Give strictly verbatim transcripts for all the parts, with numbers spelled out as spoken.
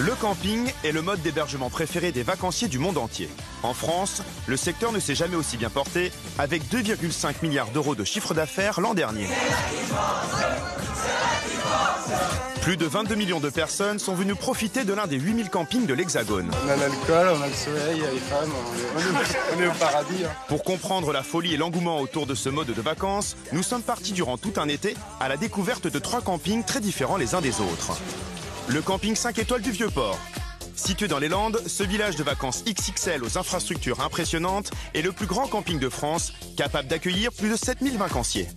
Le camping est le mode d'hébergement préféré des vacanciers du monde entier. En France, le secteur ne s'est jamais aussi bien porté, avec deux virgule cinq milliards d'euros de chiffre d'affaires l'an dernier. Plus de vingt-deux millions de personnes sont venues profiter de l'un des huit mille campings de l'Hexagone. On a l'alcool, on a le soleil, il y a les femmes, on est, on est au paradis. Hein. Pour comprendre la folie et l'engouement autour de ce mode de vacances, nous sommes partis durant tout un été à la découverte de trois campings très différents les uns des autres. Le camping cinq étoiles du Vieux Port. Situé dans les Landes, ce village de vacances X X L aux infrastructures impressionnantes est le plus grand camping de France, capable d'accueillir plus de sept mille vacanciers.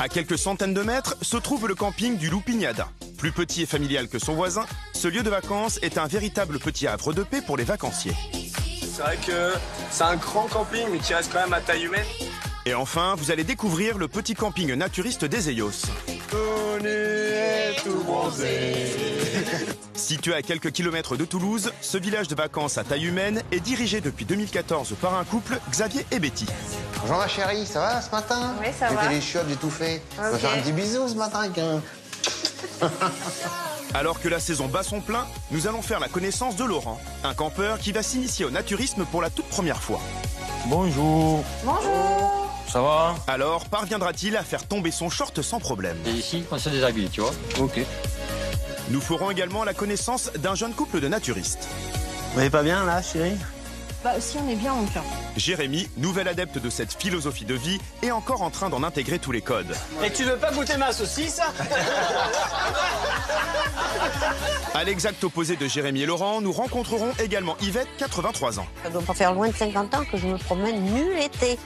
À quelques centaines de mètres se trouve le camping du Lou Pignada. Plus petit et familial que son voisin, ce lieu de vacances est un véritable petit havre de paix pour les vacanciers. C'est vrai que c'est un grand camping, mais qui reste quand même à taille humaine. Et enfin, vous allez découvrir le petit camping naturiste des Eyos. On est tout bronzé. Situé à quelques kilomètres de Toulouse, ce village de vacances à taille humaine est dirigé depuis deux mille quatorze par un couple, Xavier et Betty. Bonjour ma chérie, ça va ce matin? Oui, ça va. J'ai les chiottes, j'ai tout fait. Okay. On va faire un petit bisou ce matin avec un... Alors que la saison bat son plein, nous allons faire la connaissance de Laurent, un campeur qui va s'initier au naturisme pour la toute première fois. Bonjour. Bonjour. Ça va? Alors, parviendra-t-il à faire tomber son short sans problème? Et ici, on se déshabille, tu vois. Ok. Nous ferons également la connaissance d'un jeune couple de naturistes. Vous n'allez pas bien, là, chérie? Bah, si, on est bien, mon cœur. Jérémy, nouvel adepte de cette philosophie de vie, est encore en train d'en intégrer tous les codes. Et tu veux pas goûter ma saucisse? À l'exact opposé de Jérémy et Laurent, nous rencontrerons également Yvette, quatre-vingt-trois ans. Ça doit pas faire loin de cinquante ans que je me promène nul été.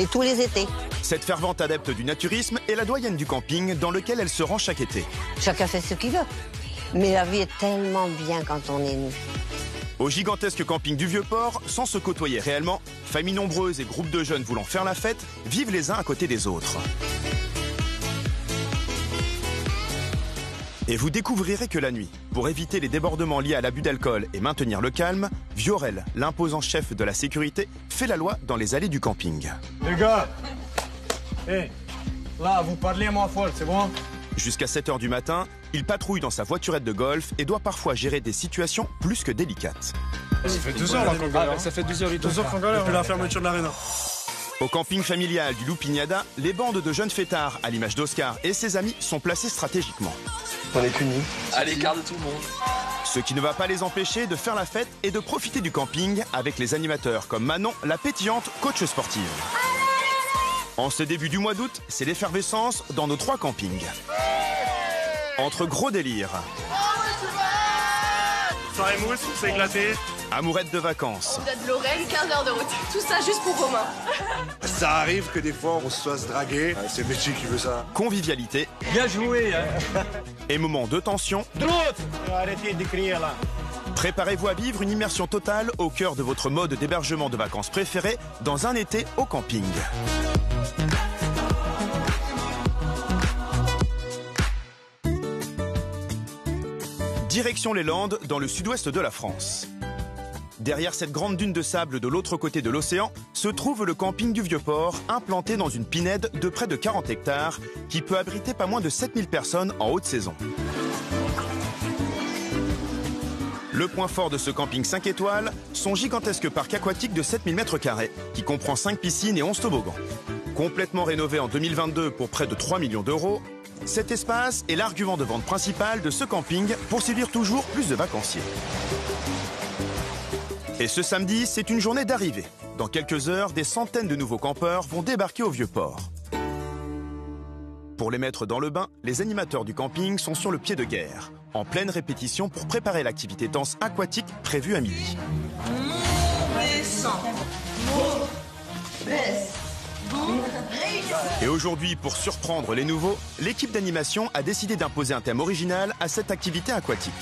Et tous les étés. Cette fervente adepte du naturisme est la doyenne du camping dans lequel elle se rend chaque été. Chacun fait ce qu'il veut. Mais la vie est tellement bien quand on est nous. Au gigantesque camping du Vieux-Port, sans se côtoyer réellement, familles nombreuses et groupes de jeunes voulant faire la fête vivent les uns à côté des autres. Et vous découvrirez que la nuit, pour éviter les débordements liés à l'abus d'alcool et maintenir le calme, Viorel, l'imposant chef de la sécurité, fait la loi dans les allées du camping. Les gars, hey, là, vous parlez moins fort, c'est bon? Jusqu'à sept heures du matin, il patrouille dans sa voiturette de golf et doit parfois gérer des situations plus que délicates. Ça fait deux heures là qu'on galère. Ah, ça fait deux heures et deux heures qu'on galère depuis la fermeture de l'aréna. Au camping familial du Lou Pignada, les bandes de jeunes fêtards, à l'image d'Oscar et ses amis, sont placées stratégiquement. On est punis. À l'écart de tout le monde. Ce qui ne va pas les empêcher de faire la fête et de profiter du camping avec les animateurs comme Manon, la pétillante coach sportive. En ce début du mois d'août, c'est l'effervescence dans nos trois campings. Entre gros délire, soirée mousse, c'est éclaté, amourette de vacances. On a de l'Orel, quinze heures de route. Tout ça juste pour Romain. Ça arrive que des fois on se soit se draguer. C'est Betty qui veut ça. Convivialité. Bien joué. Hein. Et moments de tension. Droute. Arrêtez de crier là. Préparez-vous à vivre une immersion totale au cœur de votre mode d'hébergement de vacances préféré dans un été au camping. Direction les Landes, dans le sud-ouest de la France. Derrière cette grande dune de sable de l'autre côté de l'océan se trouve le camping du Vieux-Port, implanté dans une pinède de près de quarante hectares, qui peut abriter pas moins de sept mille personnes en haute saison. Le point fort de ce camping cinq étoiles, son gigantesque parc aquatique de sept mille mètres carrés, qui comprend cinq piscines et onze toboggans. Complètement rénové en deux mille vingt-deux pour près de trois millions d'euros, cet espace est l'argument de vente principal de ce camping pour séduire toujours plus de vacanciers. Et ce samedi, c'est une journée d'arrivée. Dans quelques heures, des centaines de nouveaux campeurs vont débarquer au Vieux-Port. Pour les mettre dans le bain, les animateurs du camping sont sur le pied de guerre, en pleine répétition pour préparer l'activité danse aquatique prévue à midi. Et aujourd'hui, pour surprendre les nouveaux, l'équipe d'animation a décidé d'imposer un thème original à cette activité aquatique.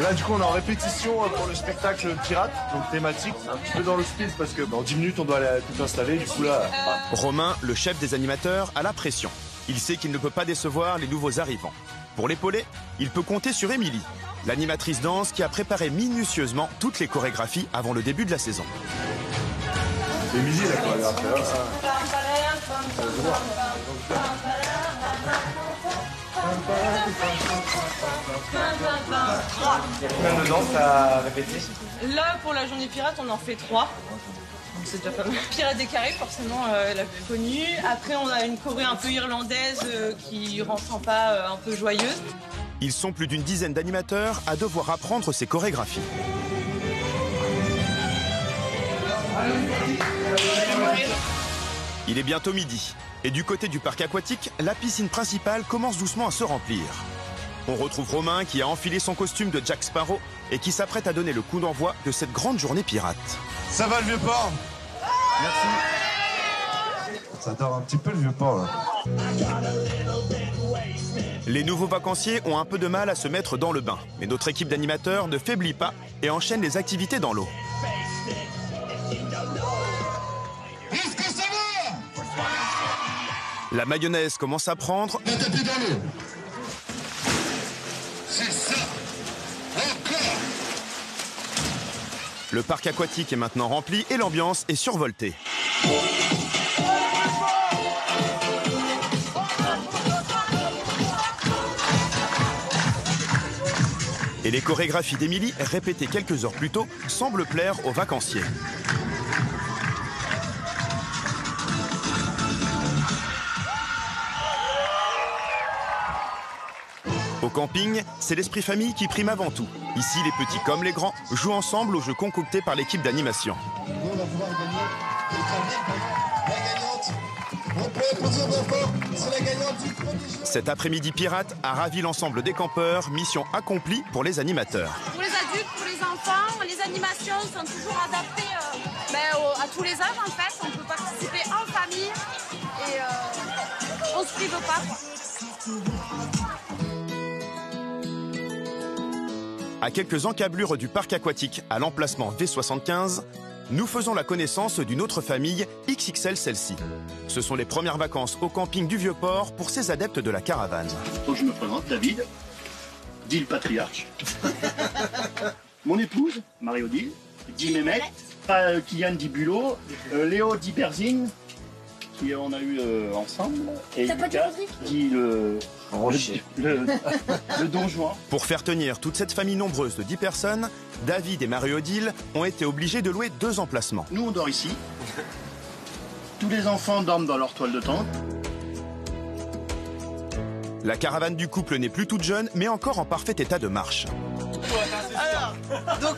Là, du coup, on est en répétition pour le spectacle pirate, donc thématique, un petit peu dans le style, parce que bah, en dix minutes, on doit aller tout installer, du coup là... Ah. Romain, le chef des animateurs, a la pression. Il sait qu'il ne peut pas décevoir les nouveaux arrivants. Pour l'épauler, il peut compter sur Émilie, l'animatrice danse qui a préparé minutieusement toutes les chorégraphies avant le début de la saison. Émilie, la chorégraphe, là, ça... Combien de danses à répéter? Là, pour la journée pirate, on en fait trois. C'est déjà pas mal. Pirate des Caraïbes, forcément, euh, la plus connue. Après, on a une choré un peu irlandaise euh, qui rend sympa, euh, un peu joyeuse. Ils sont plus d'une dizaine d'animateurs à devoir apprendre ces chorégraphies. Il est bientôt midi. Et du côté du parc aquatique, la piscine principale commence doucement à se remplir. On retrouve Romain qui a enfilé son costume de Jack Sparrow et qui s'apprête à donner le coup d'envoi de cette grande journée pirate. Ça va le Vieux Port? Merci. Ça dort un petit peu le Vieux Port là. Les nouveaux vacanciers ont un peu de mal à se mettre dans le bain. Mais notre équipe d'animateurs ne faiblit pas et enchaîne les activités dans l'eau. Est-ce que ça va? La mayonnaise commence à prendre. Le tapis dans l'eau. C'est ça. Encore. Le parc aquatique est maintenant rempli et l'ambiance est survoltée. Et les chorégraphies d'Émilie, répétées quelques heures plus tôt, semblent plaire aux vacanciers. Au camping, c'est l'esprit famille qui prime avant tout. Ici, les petits comme les grands jouent ensemble aux jeux concoctés par l'équipe d'animation. Cet après-midi pirate a ravi l'ensemble des campeurs, mission accomplie pour les animateurs. Pour les adultes, pour les enfants, les animations sont toujours adaptées euh, ben, au, à tous les âges en fait. On peut participer en famille et euh, on se prive pas, quoi. À quelques encablures du parc aquatique, à l'emplacement V soixante-quinze, nous faisons la connaissance d'une autre famille, X X L celle-ci. Ce sont les premières vacances au camping du Vieux-Port pour ces adeptes de la caravane. Donc je me présente, David, dit le patriarche. Mon épouse, Marie-Odile, dit Mémette, euh, Kylian dit Bulot, euh, Léo dit Berzine, qui on a eu euh, ensemble, et Lucas dit le... Rocher. Le, le, le Don Juan. Pour faire tenir toute cette famille nombreuse de dix personnes, David et Marie-Odile ont été obligés de louer deux emplacements. Nous, on dort ici. Tous les enfants dorment dans leur toile de tente. La caravane du couple n'est plus toute jeune, mais encore en parfait état de marche. Alors, donc,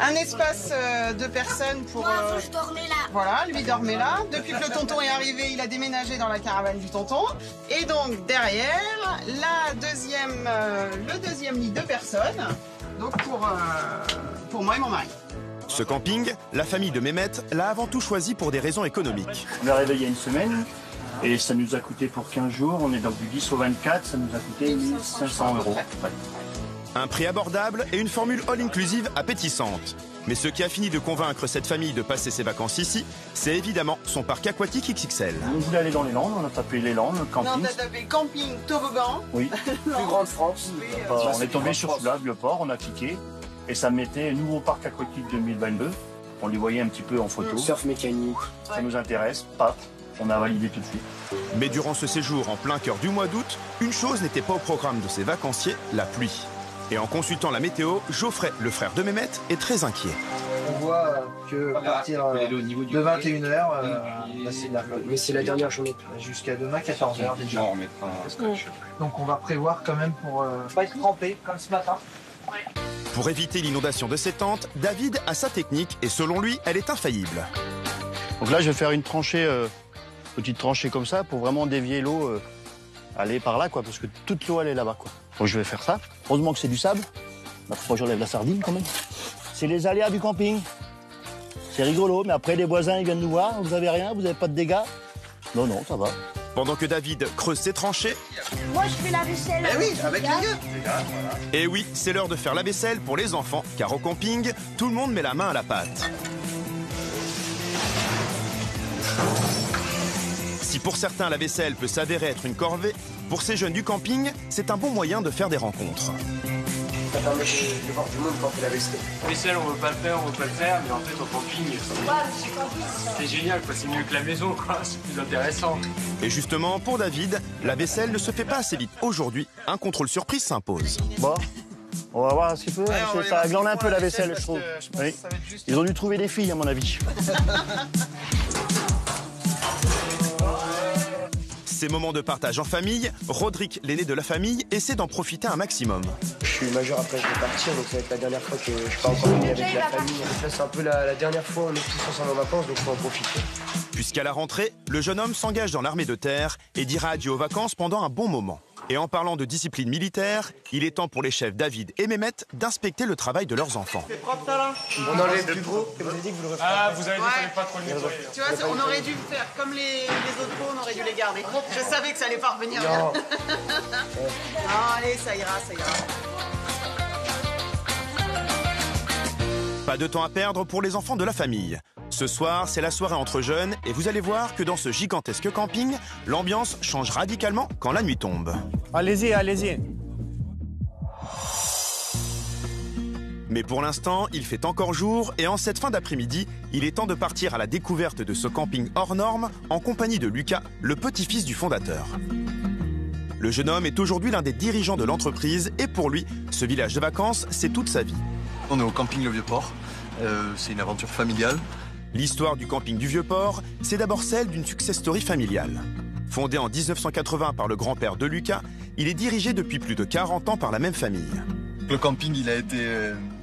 un espace euh, de personnes pour... Moi, euh, je dormais là. Voilà, lui dormait là. Depuis que le tonton est arrivé, il a déménagé dans la caravane du tonton. Et donc, derrière, la deuxième, euh, le deuxième lit de personnes, donc pour, euh, pour moi et mon mari. Ce camping, la famille de Mehmet l'a avant tout choisi pour des raisons économiques. On est arrivé il y a une semaine. Et ça nous a coûté pour quinze jours, on est dans du dix au vingt-quatre, ça nous a coûté mille cinq cents euros. Ouais. Un prix abordable et une formule all-inclusive appétissante. Mais ce qui a fini de convaincre cette famille de passer ses vacances ici, c'est évidemment son parc aquatique X X L. On voulait aller dans les Landes, on a tapé les Landes, le camping. Non, on a tapé camping, toboggan. Oui, plus grande France. Oui, euh, bah, on est tombé sur là, le port, on a cliqué et ça mettait nouveau parc aquatique deux mille vingt-deux. On les voyait un petit peu en photo. Mmh. Surf mécanique. Ça ouais. nous intéresse, paf. On a validé tout de suite. Mais durant ce séjour en plein cœur du mois d'août, une chose n'était pas au programme de ces vacanciers, la pluie. Et en consultant la météo, Geoffrey, le frère de Mehmet, est très inquiet. On voit que à partir de vingt et une heures, mais c'est la dernière journée. Jusqu'à demain, quatorze heures déjà. Donc on va prévoir quand même pour ne pas être trempé, comme ce matin. Pour éviter l'inondation de ses tentes, David a sa technique et selon lui, elle est infaillible. Donc là, je vais faire une tranchée... Euh... Petite tranchée comme ça pour vraiment dévier l'eau, euh, aller par là, quoi, parce que toute l'eau, elle est là-bas, quoi. Donc je vais faire ça. Heureusement que c'est du sable. Bah, pourquoi j'enlève la sardine, quand même. C'est les aléas du camping. C'est rigolo, mais après, les voisins, ils viennent nous voir. Vous avez rien, vous n'avez pas de dégâts. Non, non, ça va. Pendant que David creuse ses tranchées... Moi, je fais la vaisselle. Eh oui, avec les yeux. Et oui, c'est l'heure de faire la vaisselle pour les enfants, car au camping, tout le monde met la main à la pâte. Si pour certains, la vaisselle peut s'avérer être une corvée, pour ces jeunes du camping, c'est un bon moyen de faire des rencontres. ça permet de voir du monde quand il a resté. Les seuls, on veut pas le faire, on veut pas le faire, mais en fait, au camping, c'est génial, quoi. C'est mieux que la maison, quoi. C'est plus intéressant. Et justement, pour David, la vaisselle ne se fait pas assez vite. Aujourd'hui, un contrôle surprise s'impose. Bon, on va voir un petit peu. Ouais, ça glande un peu la vaisselle, je trouve. Je pense oui. Ça va être juste... Ils ont dû trouver des filles, à mon avis. Ces moments de partage en famille, Roderick, l'aîné de la famille, essaie d'en profiter un maximum. Je suis majeur, après je vais partir, donc ça va être la dernière fois que je pars en famille avec la famille. Là, c'est un peu la, la dernière fois, on est tous ensemble en vacances, donc faut en profiter. Puisqu'à la rentrée, le jeune homme s'engage dans l'armée de terre et dira adieu aux vacances pendant un bon moment. Et en parlant de discipline militaire, il est temps pour les chefs David et Mehmet d'inspecter le travail de leurs enfants. C'est propre, ça, là? On enlève plus gros, et vous avez dit que vous le refaites. Ah, vous avez dit qu'il fallait pas trop le nettoyer. Tu vois, on aurait dû le faire comme les, les autres pots, on aurait dû les garder. Je savais que ça allait pas revenir. Non, non, allez, ça ira, ça ira. Pas de temps à perdre pour les enfants de la famille. Ce soir, c'est la soirée entre jeunes et vous allez voir que dans ce gigantesque camping, l'ambiance change radicalement quand la nuit tombe. Allez-y, allez-y. Mais pour l'instant, il fait encore jour et en cette fin d'après-midi, il est temps de partir à la découverte de ce camping hors norme en compagnie de Lucas, le petit-fils du fondateur. Le jeune homme est aujourd'hui l'un des dirigeants de l'entreprise et pour lui, ce village de vacances, c'est toute sa vie. On est au camping Le Vieux Port, euh, c'est une aventure familiale. L'histoire du camping du Vieux Port, c'est d'abord celle d'une success story familiale. Fondé en mille neuf cent quatre-vingts par le grand-père de Lucas, il est dirigé depuis plus de quarante ans par la même famille. Le camping, il a été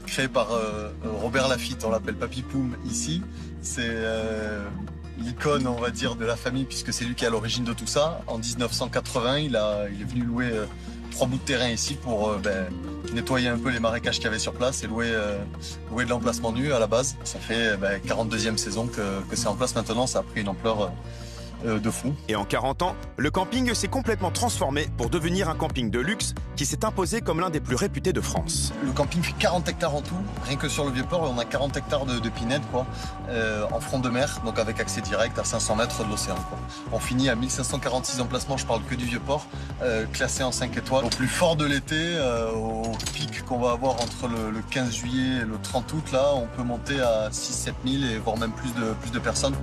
créé par euh, Robert Lafitte, on l'appelle Papy Poum ici. C'est euh, l'icône, on va dire, de la famille puisque c'est lui qui est à l'origine de tout ça. En mille neuf cent quatre-vingts, il, a, il est venu louer euh, trois bouts de terrain ici pour euh, ben, nettoyer un peu les marécages qu'il y avait sur place et louer, euh, louer de l'emplacement nu à la base. Ça fait ben, quarante-deuxième saison que, que c'est en place maintenant, ça a pris une ampleur euh, de fou. Et en quarante ans, le camping s'est complètement transformé pour devenir un camping de luxe qui s'est imposé comme l'un des plus réputés de France. Le camping fait quarante hectares en tout, rien que sur le Vieux-Port, on a quarante hectares de, de pinède quoi, euh, en front de mer, donc avec accès direct à cinq cents mètres de l'océan. On finit à mille cinq cent quarante-six emplacements, je parle que du Vieux-Port, euh, classé en cinq étoiles. Au plus fort de l'été, euh, au pic qu'on va avoir entre le, le quinze juillet et le trente août, là, on peut monter à six à sept mille et voire même plus de, plus de personnes.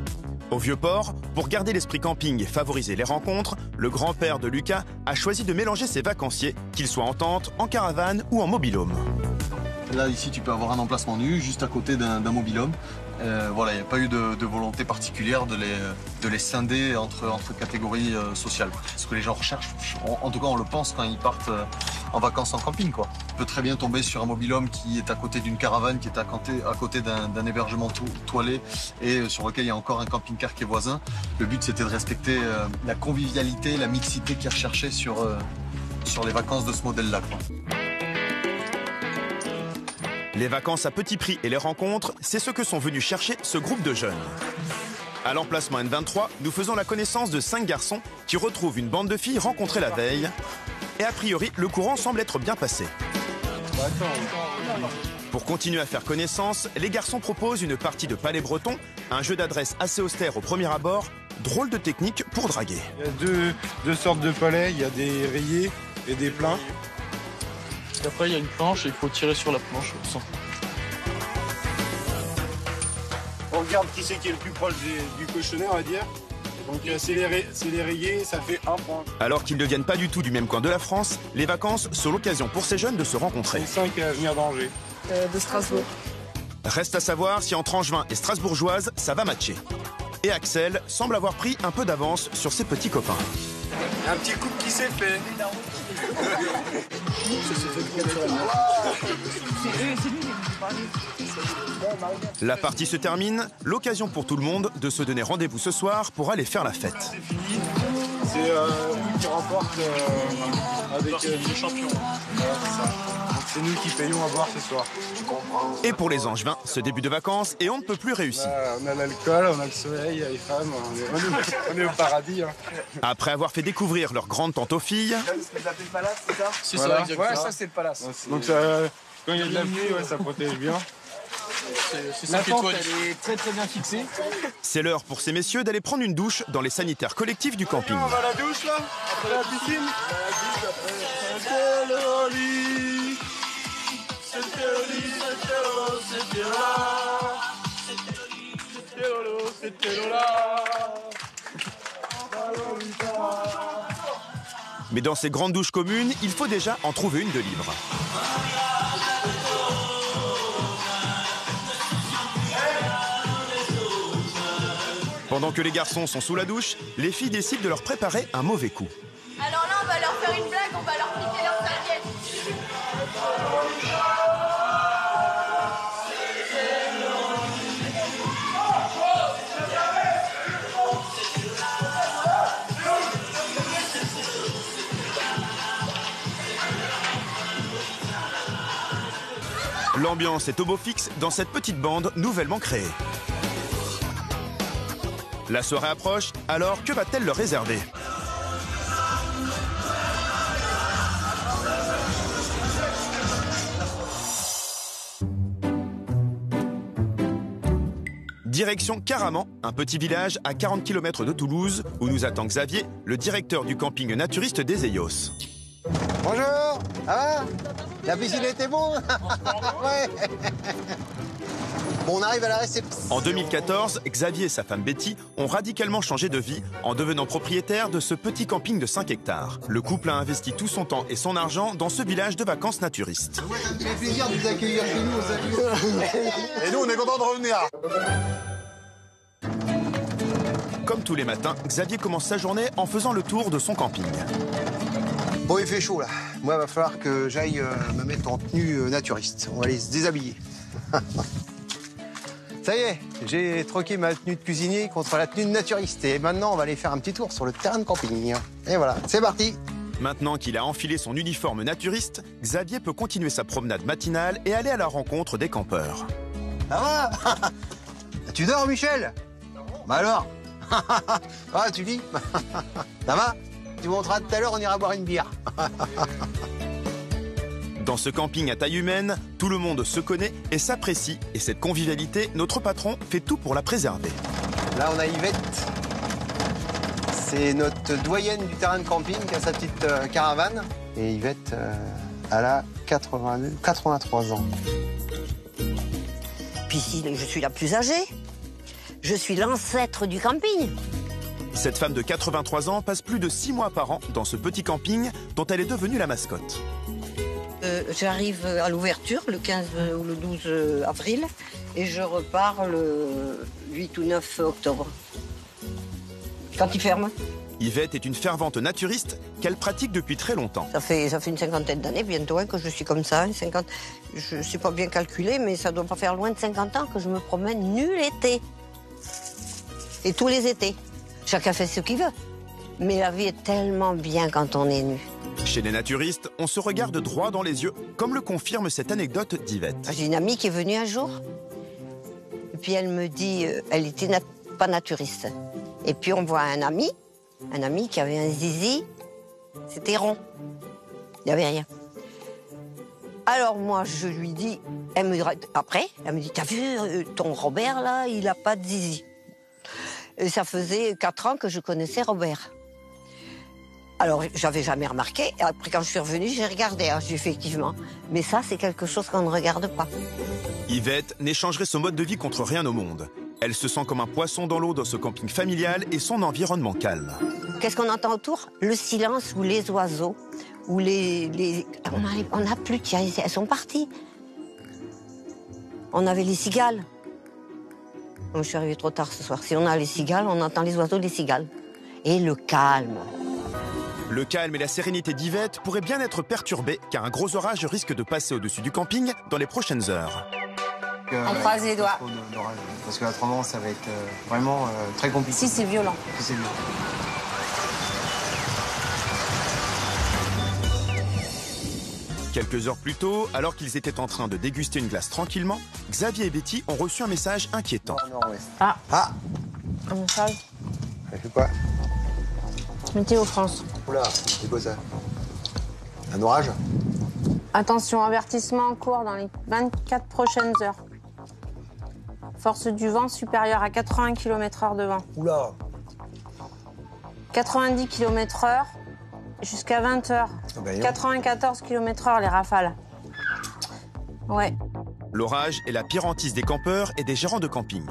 Au Vieux-Port, pour garder l'esprit camping et favoriser les rencontres, le grand-père de Lucas a choisi de mélanger ses vacanciers, qu'ils soient en tente, en caravane ou en mobilhome. Là, ici, tu peux avoir un emplacement nu, juste à côté d'un mobilhome. Euh, voilà, il n'y a pas eu de, de volonté particulière de les, de les scinder entre, entre catégories euh, sociales. Ce que les gens recherchent, en, en tout cas, on le pense quand ils partent euh, en vacances en camping, quoi. On peut très bien tomber sur un mobilhome qui est à côté d'une caravane, qui est à côté, à côté d'un hébergement to toilé et euh, sur lequel il y a encore un camping-car qui est voisin. Le but, c'était de respecter euh, la convivialité, la mixité qui est recherchée sur, euh, sur les vacances de ce modèle-là, quoi. Les vacances à petit prix et les rencontres, c'est ce que sont venus chercher ce groupe de jeunes. À l'emplacement N vingt-trois, nous faisons la connaissance de cinq garçons qui retrouvent une bande de filles rencontrées la veille. Et a priori, le courant semble être bien passé. Pour continuer à faire connaissance, les garçons proposent une partie de palais breton, un jeu d'adresse assez austère au premier abord, drôle de technique pour draguer. Il y a deux, deux sortes de palais, il y a des rayés et des pleins. Après, il y a une planche et il faut tirer sur la planche. On regarde qui c'est qui est le plus proche du, du cochonnet, on va dire. Donc, c'est les rayés, ça fait un point. Alors qu'ils ne viennent pas du tout du même coin de la France, les vacances sont l'occasion pour ces jeunes de se rencontrer. Les cinq à venir d'Angers. Euh, de Strasbourg. Reste à savoir si entre Angevin et Strasbourgeoise, ça va matcher. Et Axel semble avoir pris un peu d'avance sur ses petits copains. Un petit coup qui s'est fait. La partie se termine, l'occasion pour tout le monde de se donner rendez-vous ce soir pour aller faire la fête. C'est fini, c'est euh, nous qui remporte euh, avec euh, les champions. Voilà, c'est nous qui payons à boire ce soir. Et pour les Angevins, ce début de vacances et on ne peut plus réussir. Voilà, on a l'alcool, on a le soleil, il y a les femmes, on est, on est, on est au paradis. Hein. Après avoir fait découvrir leur grande tante aux filles... Vous appelez le palace, c'est ça? C'est voilà. Ça, exactement. Ouais, ça c'est le palace. Donc ça, quand il y a de la pluie, ouais, ça protège bien. La tente, elle est très très bien fixée. C'est l'heure pour ces messieurs d'aller prendre une douche dans les sanitaires collectifs du camping. Allez, on va à la douche là, après la piscine. c'était Lolo, c'était Lola. Mais dans ces grandes douches communes, il faut déjà en trouver une de libre. Pendant que les garçons sont sous la douche, les filles décident de leur préparer un mauvais coup. Alors là, on va leur faire une blague, on va leur piquer leur serviette. L'ambiance est au beau fixe dans cette petite bande nouvellement créée. La soirée approche, alors que va-t-elle leur réserver? Direction Caraman, un petit village à quarante kilomètres de Toulouse, où nous attend Xavier, le directeur du camping naturiste des Eyos. Bonjour, hein? La piscine était bonne? Ouais. Bon, on arrive à la réception. En deux mille quatorze, Xavier et sa femme Betty ont radicalement changé de vie en devenant propriétaires de ce petit camping de cinq hectares. Le couple a investi tout son temps et son argent dans ce village de vacances naturistes. Ça me fait plaisir de vous accueillir chez nous. Et nous, on est contents de revenir. Comme tous les matins, Xavier commence sa journée en faisant le tour de son camping. Bon, il fait chaud, là. Moi, il va falloir que j'aille euh, me mettre en tenue euh, naturiste. On va aller se déshabiller. Ça y est, j'ai troqué ma tenue de cuisinier contre la tenue de naturiste. Et maintenant, on va aller faire un petit tour sur le terrain de camping. Et voilà, c'est parti. Maintenant qu'il a enfilé son uniforme naturiste, Xavier peut continuer sa promenade matinale et aller à la rencontre des campeurs. Ah va? Tu dors, Michel? Non. Bah alors? Ah, tu lis? Ça va? Tu monteras tout à l'heure, on ira boire une bière. Dans ce camping à taille humaine, tout le monde se connaît et s'apprécie. Et cette convivialité, notre patron fait tout pour la préserver. Là, on a Yvette. C'est notre doyenne du terrain de camping qui a sa petite euh, caravane. Et Yvette, euh, elle a quatre-vingt-deux, quatre-vingt-trois ans. Puis si je suis la plus âgée, je suis l'ancêtre du camping. Cette femme de quatre-vingt-trois ans passe plus de six mois par an dans ce petit camping dont elle est devenue la mascotte. Euh, J'arrive à l'ouverture le quinze ou le douze avril et je repars le huit ou neuf octobre, quand il ferme. Yvette est une fervente naturiste qu'elle pratique depuis très longtemps. Ça fait, ça fait une cinquantaine d'années bientôt hein, que je suis comme ça. Hein, cinquante... Je ne sais pas bien calculer, mais ça ne doit pas faire loin de cinquante ans que je me promène nul été. Et tous les étés. Chacun fait ce qu'il veut. Mais la vie est tellement bien quand on est nu. Chez les naturistes, on se regarde droit dans les yeux, comme le confirme cette anecdote d'Yvette. J'ai une amie qui est venue un jour, et puis elle me dit, euh, elle n'était nat pas naturiste. Et puis on voit un ami, un ami qui avait un zizi, c'était rond, il n'y avait rien. Alors moi, je lui dis, elle me, après, elle me dit, t'as vu ton Robert là, il n'a pas de zizi. Et ça faisait quatre ans que je connaissais Robert. Alors, j'avais jamais remarqué. Après, quand je suis revenue, j'ai regardé. Hein, j'ai fait effectivement. Mais ça, c'est quelque chose qu'on ne regarde pas. Yvette n'échangerait ce mode de vie contre rien au monde. Elle se sent comme un poisson dans l'eau dans ce camping familial et son environnement calme. Qu'est-ce qu'on entend autour? Le silence ou les oiseaux ou les... les... On n'a plus, tiens, elles sont parties. On avait les cigales. Je suis arrivée trop tard ce soir. Si on a les cigales, on entend les oiseaux, les cigales. Et le calme. Le calme et la sérénité d'Yvette pourraient bien être perturbés car un gros orage risque de passer au-dessus du camping dans les prochaines heures. Euh, on croise les doigts. Parce que autrement, ça va être euh, vraiment euh, très compliqué. Si, c'est violent. Si, violent. Quelques heures plus tôt, alors qu'ils étaient en train de déguster une glace tranquillement, Xavier et Betty ont reçu un message inquiétant. Ah, ah. Un message. Ça fait quoi? Météo France. Oula, c'est quoi ça? Un orage? Attention, avertissement en cours dans les vingt-quatre prochaines heures. Force du vent supérieure à quatre-vingts kilomètres heure de vent. Oula. quatre-vingt-dix kilomètres heure jusqu'à vingt heures. Ah ben quatre-vingt-quatorze kilomètres heure les rafales. Ouais. L'orage est la pire hantise des campeurs et des gérants de camping.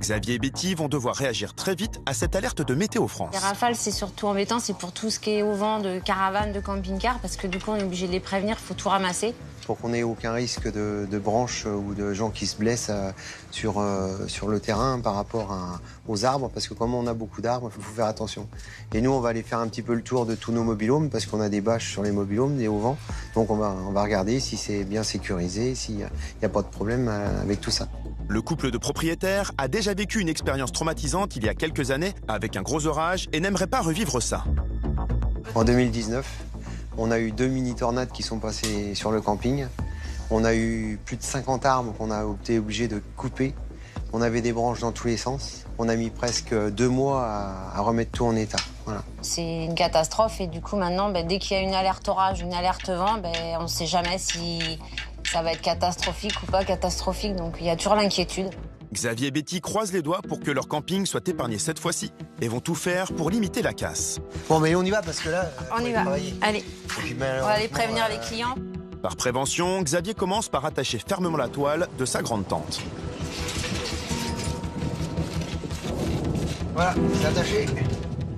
Xavier et Betty vont devoir réagir très vite à cette alerte de Météo France. Les rafales, c'est surtout embêtant, c'est pour tout ce qui est au vent de caravanes, de camping-car, parce que du coup, on est obligé de les prévenir, il faut tout ramasser. Pour qu'on n'ait aucun risque de, de branches ou de gens qui se blessent euh, sur, euh, sur le terrain par rapport à, aux arbres, parce que comme on a beaucoup d'arbres, il faut faire attention. Et nous, on va aller faire un petit peu le tour de tous nos mobilhomes, parce qu'on a des bâches sur les mobilhomes, des auvents. Donc on va, on va regarder si c'est bien sécurisé, s'il n'y a pas de problème euh, avec tout ça. Le couple de propriétaires a déjà vécu une expérience traumatisante il y a quelques années avec un gros orage et n'aimerait pas revivre ça. En deux mille dix-neuf, on a eu deux mini-tornades qui sont passées sur le camping. On a eu plus de cinquante arbres qu'on a été obligé de couper. On avait des branches dans tous les sens. On a mis presque deux mois à, à remettre tout en état. Voilà. C'est une catastrophe et du coup maintenant, ben, dès qu'il y a une alerte orage, une alerte vent, ben, on ne sait jamais si ça va être catastrophique ou pas catastrophique, donc il y a toujours l'inquiétude. Xavier et Betty croisent les doigts pour que leur camping soit épargné cette fois-ci et vont tout faire pour limiter la casse. Bon, mais on y va parce que là... On y va, allez. Puis, ben, on va aller prévenir euh... les clients. Par prévention, Xavier commence par attacher fermement la toile de sa grande tente. Voilà, c'est attaché.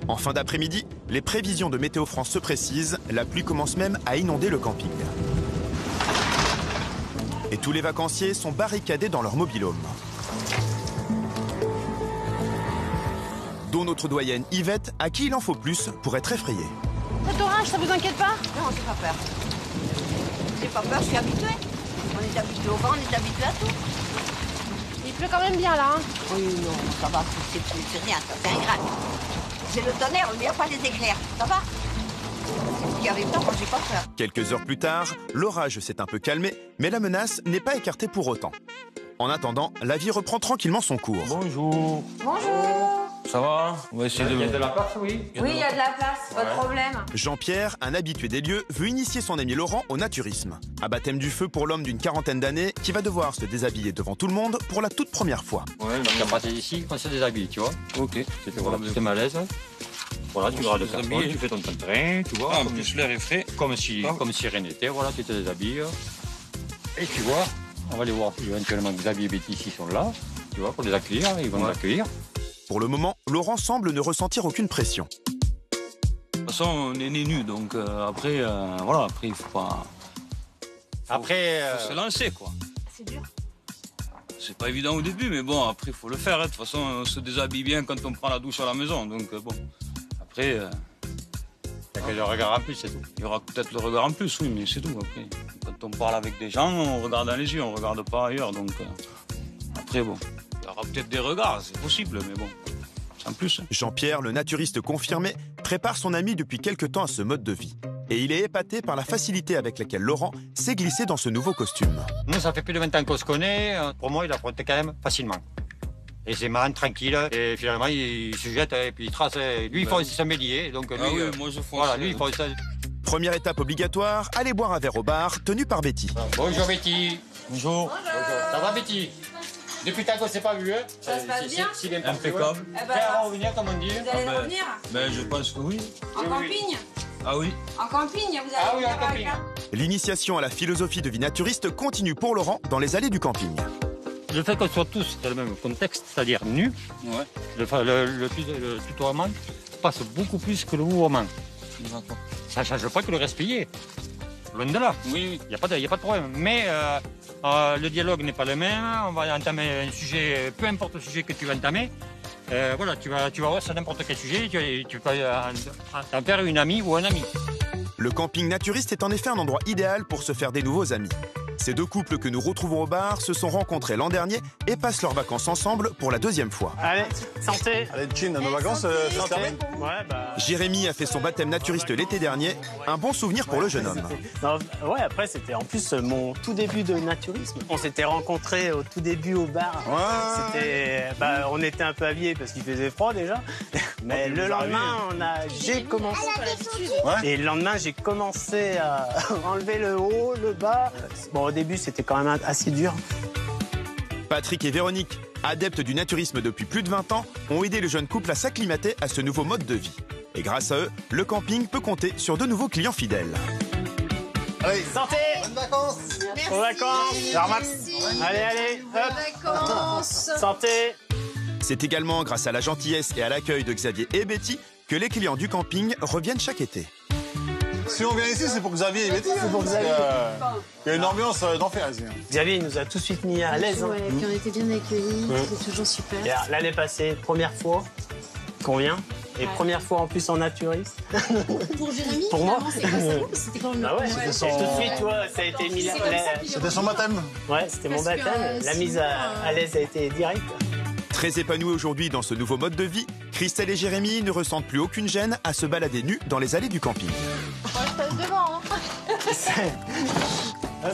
En fin d'après-midi, les prévisions de Météo France se précisent. La pluie commence même à inonder le camping. Et tous les vacanciers sont barricadés dans leur mobilhome. Dont notre doyenne Yvette, à qui il en faut plus pour être effrayée. Cet orage, ça vous inquiète pas? Non, j'ai pas peur. J'ai pas peur, je suis habituée. On est habitué au vent, on est habitué à tout. Il pleut quand même bien là. Hein. Oui, non, ça va, c'est rien, ça c'est ingrat. C'est le tonnerre, il n'y a pas les éclairs, ça va? Quelques heures plus tard, l'orage s'est un peu calmé, mais la menace n'est pas écartée pour autant. En attendant, la vie reprend tranquillement son cours. Bonjour. Bonjour. Ça va? On va essayer de... Il y a de la place, oui. Oui, il y a de la place, pas de problème. Jean-Pierre, un habitué des lieux, veut initier son ami Laurent au naturisme. Un baptême du feu pour l'homme d'une quarantaine d'années qui va devoir se déshabiller devant tout le monde pour la toute première fois. Ouais, donc la pratique ici, on se déshabille, tu vois. Ok. C'était voilà, c'était malaise. Hein. Voilà, tu vas le casser, tu fais ton train, tu vois. Ah, en plus, l'air est frais. Comme si, ah. comme si rien n'était, voilà, tu te déshabilles. Et tu vois, on va les voir éventuellement Xavier et Betty ici sont là, tu vois, pour les accueillir, ils vont ouais. les accueillir. Pour le moment, Laurent semble ne ressentir aucune pression. De toute façon, on est né nu, donc euh, après, euh, voilà, après, il faut pas... Faut, après, euh... faut se lancer, quoi. C'est dur. C'est pas évident au début, mais bon, après, il faut le faire. De toute façon, on se déshabille bien quand on prend la douche à la maison, donc euh, bon... Après, il euh, n'y a que le regard en plus, c'est tout. Il y aura peut-être le regard en plus, oui, mais c'est tout. Après, quand on parle avec des gens, on regarde dans les yeux, on ne regarde pas ailleurs. Donc, euh, après, bon, il y aura peut-être des regards, c'est possible, mais bon, sans plus. Jean-Pierre, le naturiste confirmé, prépare son ami depuis quelque temps à ce mode de vie. Et il est épaté par la facilité avec laquelle Laurent s'est glissé dans ce nouveau costume. Nous, ça fait plus de vingt ans qu'on se connaît. Pour moi, il affrontait quand même facilement. Et c'est marrant, tranquille, et finalement il se jette et puis il trace. Lui il fonce, il s'est mêlé, donc lui, ah oui, euh, moi, je voilà, lui il fonce. Première étape obligatoire, aller boire un verre au bar, tenu par Betty. Bonjour Betty. Bonjour. Bonjour. Ça va Betty? Depuis tant qu'on s'est pas vu, hein? Ça se passe bien? C'est bien impeccable. Eh ben, on va revenir comme on dit. Vous allez ah ben, revenir? Ben je pense que oui. En oui, camping oui. Ah oui. En camping, vous allez ah oui, en camping. L'initiation à la philosophie de vie naturiste continue pour Laurent dans les allées du camping. Le fait qu'on soit tous dans le même contexte, c'est-à-dire nus, ouais. le, le, le, le tutoiement passe beaucoup plus que le mouvement. Ça ne change pas que le respirer, loin de là. Oui, il n'y a, a pas de problème. Mais euh, euh, le dialogue n'est pas le même, on va entamer un sujet, peu importe le sujet que tu vas entamer, euh, voilà, tu vas, tu vas voir sur n'importe quel sujet, tu, tu peux en, en faire une amie ou un ami. Le camping naturiste est en effet un endroit idéal pour se faire des nouveaux amis. Ces deux couples que nous retrouvons au bar se sont rencontrés l'an dernier et passent leurs vacances ensemble pour la deuxième fois. Allez, santé. Allez, chin, nos vacances, euh, santé. Ouais, bah... Jérémy a fait son baptême naturiste l'été dernier, un bon souvenir pour le jeune homme. Non, ouais, après, c'était en plus mon tout début de naturisme. On s'était rencontrés au tout début au bar. Ouais. C'était, bah, on était un peu habillés parce qu'il faisait froid déjà. Mais le lendemain, on a, j'ai commencé à l'habitude. Ouais. Et le lendemain, j'ai commencé à enlever le haut, le bas. Bon, au début, c'était quand même assez dur. Patrick et Véronique, adeptes du naturisme depuis plus de vingt ans, ont aidé le jeune couple à s'acclimater à ce nouveau mode de vie. Et grâce à eux, le camping peut compter sur de nouveaux clients fidèles. Allez, santé! Bonnes vacances! Merci. merci. Aux vacances. Merci. Allez, allez. Hop. Aux vacances. Santé. C'est également grâce à la gentillesse et à l'accueil de Xavier et Betty que les clients du camping reviennent chaque été. Si on vient ici, c'est pour Xavier et Betty. C'est pour Xavier. Euh, il y a une ambiance d'enfer ici. Xavier, il nous a tout de suite mis à l'aise. Ouais, hein. Puis on était bien accueillis, ouais. C'était toujours super. L'année passée, première fois qu'on vient. Et ouais. Première fois en plus en naturiste. Pour Jérémy, pour moi, c'était quand même le. Ah ouais, c'était son... Tout de suite, toi, ça a été mis à l'aise. C'était son baptême. Ouais, c'était mon baptême. Euh, La mise à, à l'aise a été directe. Très épanouis aujourd'hui dans ce nouveau mode de vie, Christelle et Jérémy ne ressentent plus aucune gêne à se balader nus dans les allées du camping. Moi, je passe devant, hein.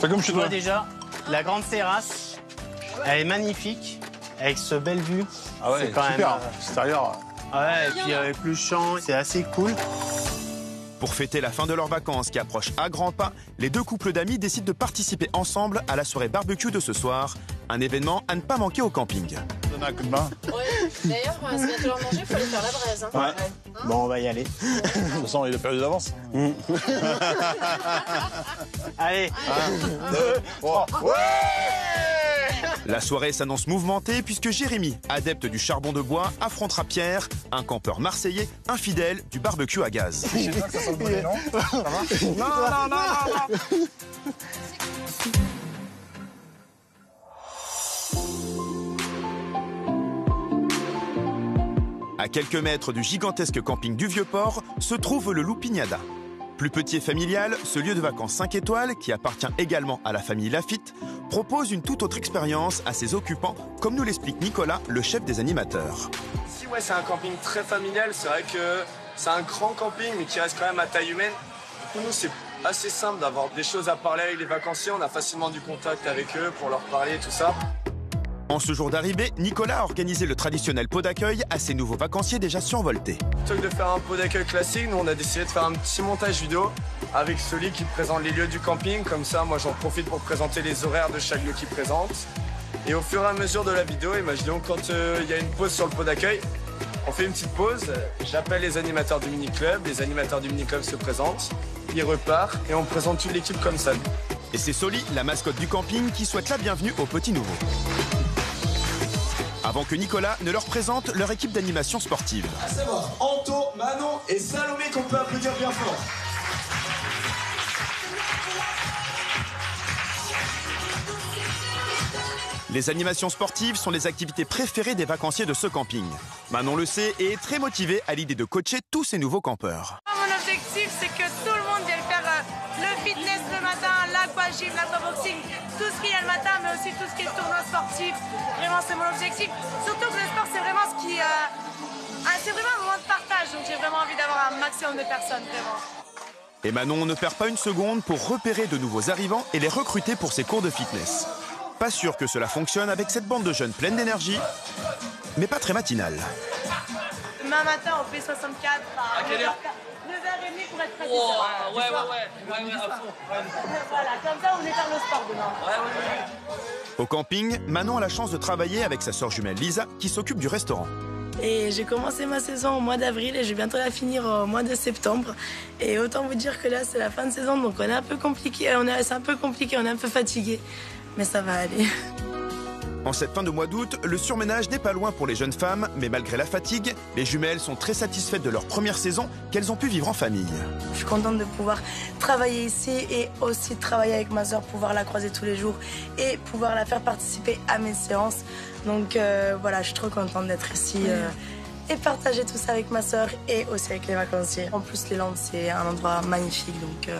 C'est comme chez toi. Déjà, la grande terrasse, elle est magnifique, avec ce belle vue. Ah ouais, c'est quand super, même... extérieur. Ouais, et puis avec le champ, c'est assez cool. Pour fêter la fin de leurs vacances qui approche à grands pas, les deux couples d'amis décident de participer ensemble à la soirée barbecue de ce soir. Un événement à ne pas manquer au camping. Donner un coup de main. Ouais. D'ailleurs, quand on va se mettre leur manger, il faut aller faire la braise. Hein. Ouais. Ouais. Hein? Bon, on va y aller. De toute façon, on est de période d'avance. Mmh. Allez. Un, deux, trois. Ouais! La soirée s'annonce mouvementée puisque Jérémy, adepte du charbon de bois, affrontera Pierre, un campeur marseillais, infidèle du barbecue à gaz. Je sais pas que ça sent le bonnet, non? Ça marche? Non, non, non, non, non. À quelques mètres du gigantesque camping du Vieux Port se trouve le Lou Pignada. Plus petit et familial, ce lieu de vacances cinq étoiles, qui appartient également à la famille Lafitte, propose une toute autre expérience à ses occupants, comme nous l'explique Nicolas, le chef des animateurs. Si, ouais, c'est un camping très familial, c'est vrai que c'est un grand camping, mais qui reste quand même à taille humaine. Pour nous, c'est assez simple d'avoir des choses à parler avec les vacanciers, on a facilement du contact avec eux pour leur parler, tout ça. En ce jour d'arrivée, Nicolas a organisé le traditionnel pot d'accueil à ses nouveaux vacanciers déjà survoltés. Plutôt que de faire un pot d'accueil classique, nous on a décidé de faire un petit montage vidéo avec Soli qui présente les lieux du camping. Comme ça, moi j'en profite pour présenter les horaires de chaque lieu qu'il présente. Et au fur et à mesure de la vidéo, imaginons quand il euh, y a une pause sur le pot d'accueil, on fait une petite pause, j'appelle les animateurs du mini-club, les animateurs du mini-club se présentent, ils repartent et on présente toute l'équipe comme ça. Et c'est Soli, la mascotte du camping, qui souhaite la bienvenue aux petits nouveaux. Avant que Nicolas ne leur présente leur équipe d'animation sportive. À savoir Anto, Manon et Salomé qu'on peut applaudir bien fort. Les animations sportives sont les activités préférées des vacanciers de ce camping. Manon le sait et est très motivée à l'idée de coacher tous ces nouveaux campeurs. Mon objectif, c'est que tout le monde vienne faire le fitness le matin, l'aquagym, l'aquaboxing, tout ce qu'il y a le matin, mais aussi tout ce qui est tournoi sportif. Vraiment, c'est mon objectif. Surtout que le sport, c'est vraiment ce qui... Euh, c'est vraiment un moment de partage, donc j'ai vraiment envie d'avoir un maximum de personnes, vraiment. Et Manon ne perd pas une seconde pour repérer de nouveaux arrivants et les recruter pour ses cours de fitness. Pas sûr que cela fonctionne avec cette bande de jeunes pleine d'énergie, mais pas très matinale. Demain matin, on fait soixante-quatre. À quelle heure ? neuf heures trente pour être prêt. Oh, ouais, ouais, ouais, ouais, ouais, ouais, à fond. Voilà, comme ça, on est dans le sport demain. Ouais, ouais, ouais. Au camping, Manon a la chance de travailler avec sa sœur jumelle Lisa, qui s'occupe du restaurant. Et j'ai commencé ma saison au mois d'avril et je vais bientôt la finir au mois de septembre. Et autant vous dire que là, c'est la fin de saison, donc on est un peu compliqué, on est, c'est un peu compliqué, on est un peu fatigué. Mais ça va aller. En cette fin de mois d'août, le surménage n'est pas loin pour les jeunes femmes, mais malgré la fatigue, les jumelles sont très satisfaites de leur première saison qu'elles ont pu vivre en famille. Je suis contente de pouvoir travailler ici et aussi travailler avec ma sœur, pouvoir la croiser tous les jours et pouvoir la faire participer à mes séances. Donc euh, voilà, je suis trop contente d'être ici euh, et partager tout ça avec ma sœur et aussi avec les vacanciers. En plus, les Landes, c'est un endroit magnifique, donc... Euh,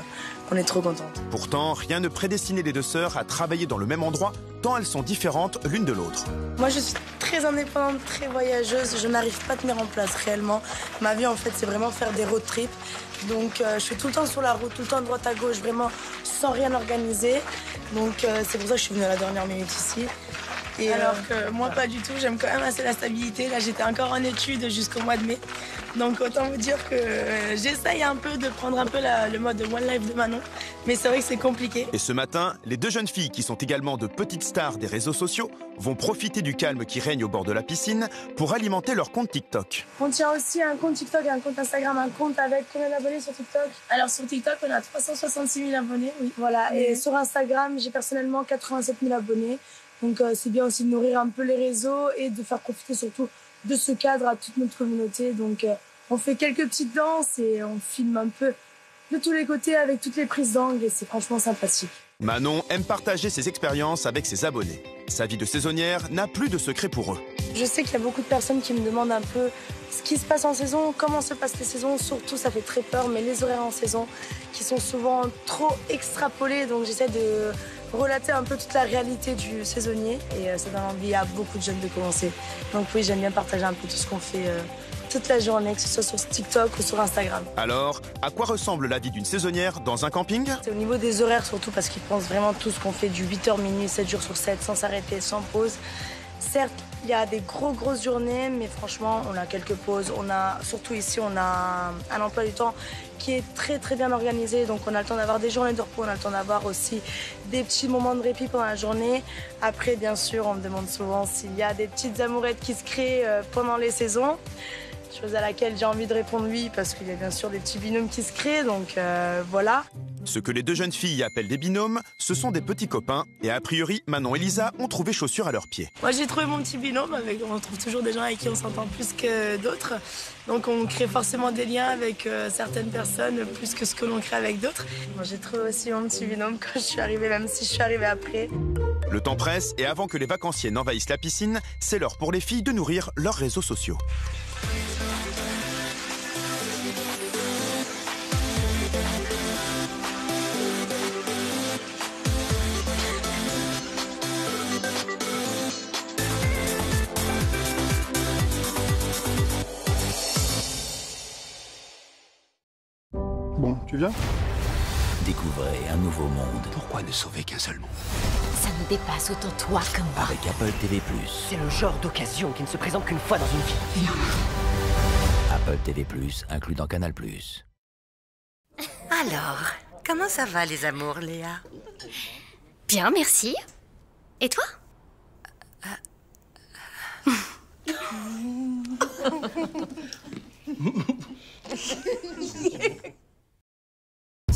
on est trop contentes. Pourtant, rien ne prédestinait les deux sœurs à travailler dans le même endroit, tant elles sont différentes l'une de l'autre. Moi, je suis très indépendante, très voyageuse. Je n'arrive pas à tenir en place réellement. Ma vie, en fait, c'est vraiment faire des road trips. Donc, euh, je suis tout le temps sur la route, tout le temps de droite à gauche, vraiment sans rien organiser. Donc, euh, c'est pour ça que je suis venue à la dernière minute ici. Et alors euh, que moi, voilà. Pas du tout, j'aime quand même assez la stabilité. Là, j'étais encore en études jusqu'au mois de mai. Donc autant vous dire que euh, j'essaye un peu de prendre un peu la, le mode One Life de Manon. Mais c'est vrai que c'est compliqué. Et ce matin, les deux jeunes filles, qui sont également de petites stars des réseaux sociaux, vont profiter du calme qui règne au bord de la piscine pour alimenter leur compte TikTok. On tient aussi un compte TikTok, un compte Instagram, un compte avec combien d'abonnés sur TikTok? Alors sur TikTok, on a trois cent soixante-six mille abonnés, oui. Voilà, et, et sur Instagram, j'ai personnellement quatre-vingt-sept mille abonnés. Donc euh, c'est bien aussi de nourrir un peu les réseaux et de faire profiter surtout de ce cadre à toute notre communauté. Donc euh, on fait quelques petites danses et on filme un peu de tous les côtés avec toutes les prises d'angle et c'est franchement sympathique. Manon aime partager ses expériences avec ses abonnés. Sa vie de saisonnière n'a plus de secret pour eux. Je sais qu'il y a beaucoup de personnes qui me demandent un peu ce qui se passe en saison, comment se passent les saisons, surtout ça fait très peur, mais les horaires en saison qui sont souvent trop extrapolés, donc j'essaie de relater un peu toute la réalité du saisonnier et ça donne envie à beaucoup de jeunes de commencer. Donc oui, j'aime bien partager un peu tout ce qu'on fait toute la journée, que ce soit sur TikTok ou sur Instagram. Alors, à quoi ressemble la vie d'une saisonnière dans un camping? C'est au niveau des horaires surtout, parce qu'ils pensent vraiment tout ce qu'on fait du huit heures minuit, sept jours sur sept, sans s'arrêter, sans pause. Certes, il y a des gros grosses journées, mais franchement, on a quelques pauses. On a, surtout ici, on a un emploi du temps qui est très très bien organisé. Donc on a le temps d'avoir des journées de repos, on a le temps d'avoir aussi des petits moments de répit pendant la journée. Après, bien sûr, on me demande souvent s'il y a des petites amourettes qui se créent pendant les saisons. Chose à laquelle j'ai envie de répondre oui, parce qu'il y a bien sûr des petits binômes qui se créent, donc euh, voilà. Ce que les deux jeunes filles appellent des binômes, ce sont des petits copains. Et a priori, Manon et Lisa ont trouvé chaussures à leurs pieds. Moi, j'ai trouvé mon petit binôme. Avec, on trouve toujours des gens avec qui on s'entend plus que d'autres. Donc, on crée forcément des liens avec euh, certaines personnes plus que ce que l'on crée avec d'autres. Moi, j'ai trouvé aussi mon petit binôme quand je suis arrivée, même si je suis arrivée après. Le temps presse et avant que les vacanciers n'envahissent la piscine, c'est l'heure pour les filles de nourrir leurs réseaux sociaux. Bon, tu viens ? Découvrez un nouveau monde. Pourquoi ne sauver qu'un seul monde ? Ça me dépasse autant toi que moi. Avec Apple T V plus. C'est le genre d'occasion qui ne se présente qu'une fois dans une vie. Viens. Apple T V plus, inclus dans Canal plus. Alors, comment ça va les amours, Léa ? Bien, merci. Et toi ?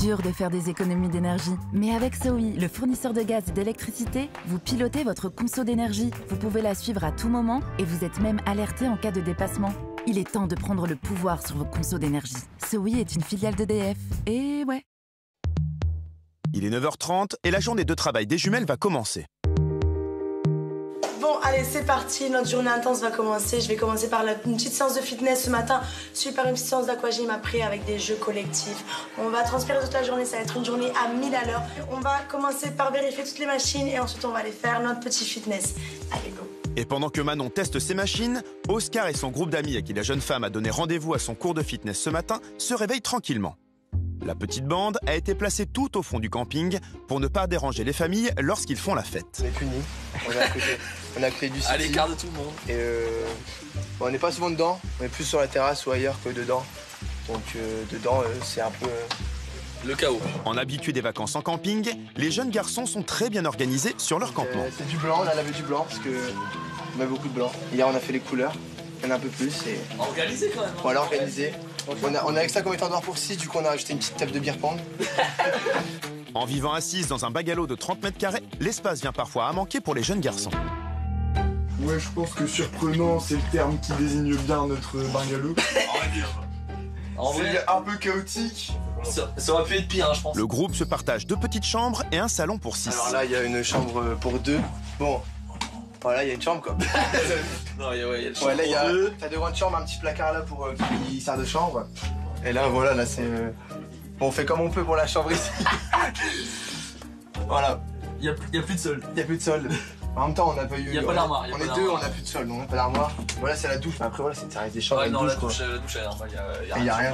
Dur de faire des économies d'énergie. Mais avec Soli, le fournisseur de gaz et d'électricité, vous pilotez votre conso d'énergie. Vous pouvez la suivre à tout moment et vous êtes même alerté en cas de dépassement. Il est temps de prendre le pouvoir sur vos consos d'énergie. Soli est une filiale d'E D F. Et ouais. Il est neuf heures trente et la journée de travail des jumelles va commencer. Bon, allez, c'est parti, notre journée intense va commencer. Je vais commencer par une petite séance de fitness ce matin, suivie par une petite séance d'aquagym après avec des jeux collectifs. On va transpirer toute la journée, ça va être une journée à mille à l'heure. On va commencer par vérifier toutes les machines et ensuite on va aller faire notre petit fitness. Allez, go. Et pendant que Manon teste ses machines, Oscar et son groupe d'amis à qui la jeune femme a donné rendez-vous à son cours de fitness ce matin se réveillent tranquillement. La petite bande a été placée tout au fond du camping pour ne pas déranger les familles lorsqu'ils font la fête. On est unis, on a accouté, on a créé du city. À l'écart de tout le monde. Et euh, bon, on n'est pas souvent dedans, on est plus sur la terrasse ou ailleurs que dedans. Donc euh, dedans, euh, c'est un peu euh... le chaos. En habitué des vacances en camping, les jeunes garçons sont très bien organisés sur leur campement. Euh, c'est du blanc, on a lavé du blanc parce que on a beaucoup de blanc. Hier, on a fait les couleurs, il y en a un peu plus. Et... Organisé quand même. Voilà, organisé. On a, on a avec ça comme étant noir pour six, du coup on a ajouté une petite table de bière pong. En vivant assise dans un bagalot de trente mètres carrés, l'espace vient parfois à manquer pour les jeunes garçons. Ouais, je pense que surprenant, c'est le terme qui désigne bien notre bagalot. C'est un peu chaotique. Ça, ça aurait pu être pire, hein, je pense. Le groupe se partage deux petites chambres et un salon pour six. Alors là, il y a une chambre pour deux. Bon, voilà, il y a une chambre quoi. Non, il y a, ouais, il y a une chambre. Ouais, là, il y a deux. T'as deux grandes chambres, un petit placard là pour euh, qui sert de chambre. Et là, voilà, là, c'est. Euh... Bon, on fait comme on peut pour la chambre ici. Voilà. Il y a, y a plus de sol. Il y a plus de sol. En même temps, on n'a pas eu. Il y a pas d'armoire. On, on est deux, on n'a plus de sol, donc on n'a pas d'armoire. Voilà, c'est la douche. Après, voilà, c'est des chambres. Ouais, non, douche, la douche, la douche, il n'y a rien.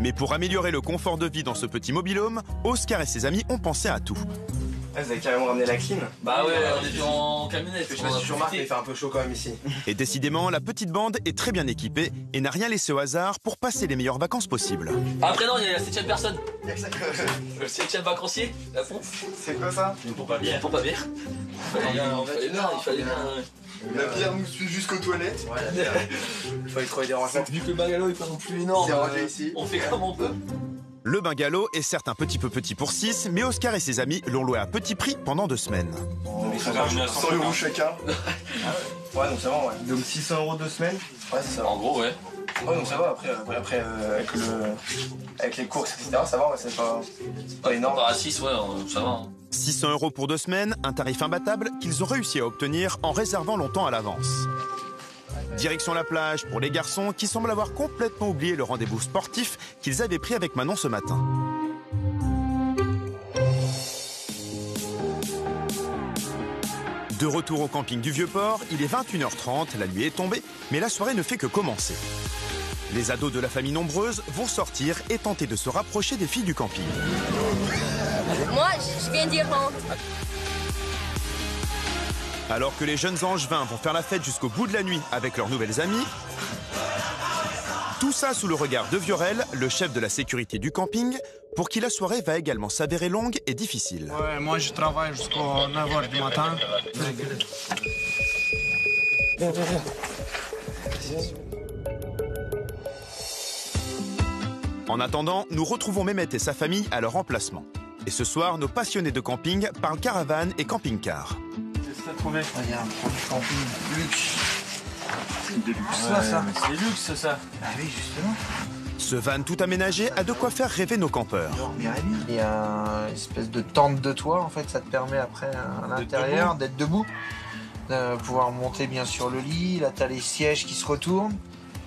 Mais pour améliorer le confort de vie dans ce petit mobilhome, Oscar et ses amis ont pensé à tout. Ah, vous avez carrément ramené la clim. Bah ouais, on était en camionnette. Je sais pas si tu remarques, mais il fait un peu chaud quand même ici. Et décidément, la petite bande est très bien équipée et n'a rien laissé au hasard pour passer les meilleures vacances possibles. Après non, il y a la septième personne. Il y a que ça. Le septième vacancier, la pompe. C'est quoi ça? Une pompe à bière. Une pompe à bière. Il fallait bien, il fallait bien. La bière nous suit jusqu'aux toilettes. Ouais, la bière. Il fallait trouver des recettes. Vu que le bungalow est pas non plus énorme, on fait comme on peut. Le bungalow est certes un petit peu petit pour six, mais Oscar et ses amis l'ont loué à petit prix pendant deux semaines. Oh, mais ça va, cent euros chacun. Ah ouais. Ouais, donc ça va, ouais. Donc six cents euros deux semaines. Ouais, c'est ça. En gros, ouais. Ouais, donc ça va, après, après, après euh, avec, le, avec les courses, et cetera, ça va, ouais, c'est pas, pas énorme. Bah, à six, ouais, ça va. six cents euros pour deux semaines, un tarif imbattable qu'ils ont réussi à obtenir en réservant longtemps à l'avance. Direction la plage pour les garçons qui semblent avoir complètement oublié le rendez-vous sportif qu'ils avaient pris avec Manon ce matin. De retour au camping du Vieux Port, il est vingt-et-une heures trente, la nuit est tombée, mais la soirée ne fait que commencer. Les ados de la famille nombreuse vont sortir et tenter de se rapprocher des filles du camping. Moi, je viens d'Irlande. Alors que les jeunes Angevins vont faire la fête jusqu'au bout de la nuit avec leurs nouvelles amies. Tout ça sous le regard de Viorel, le chef de la sécurité du camping, pour qui la soirée va également s'avérer longue et difficile. Ouais, moi je travaille jusqu'à neuf heures du matin. En attendant, nous retrouvons Mehmet et sa famille à leur emplacement. Et ce soir, nos passionnés de camping parlent caravane et camping-car. Trouvé. Regarde, camping luxe. C'est de luxe, ouais, ça, ça. C'est luxe, ça. Ah oui, justement. Ce van tout aménagé a de quoi faire rêver nos campeurs. Il y a une espèce de tente de toit, en fait, ça te permet après à l'intérieur d'être debout, de pouvoir monter bien sûr le lit. Là, t'as les sièges qui se retournent,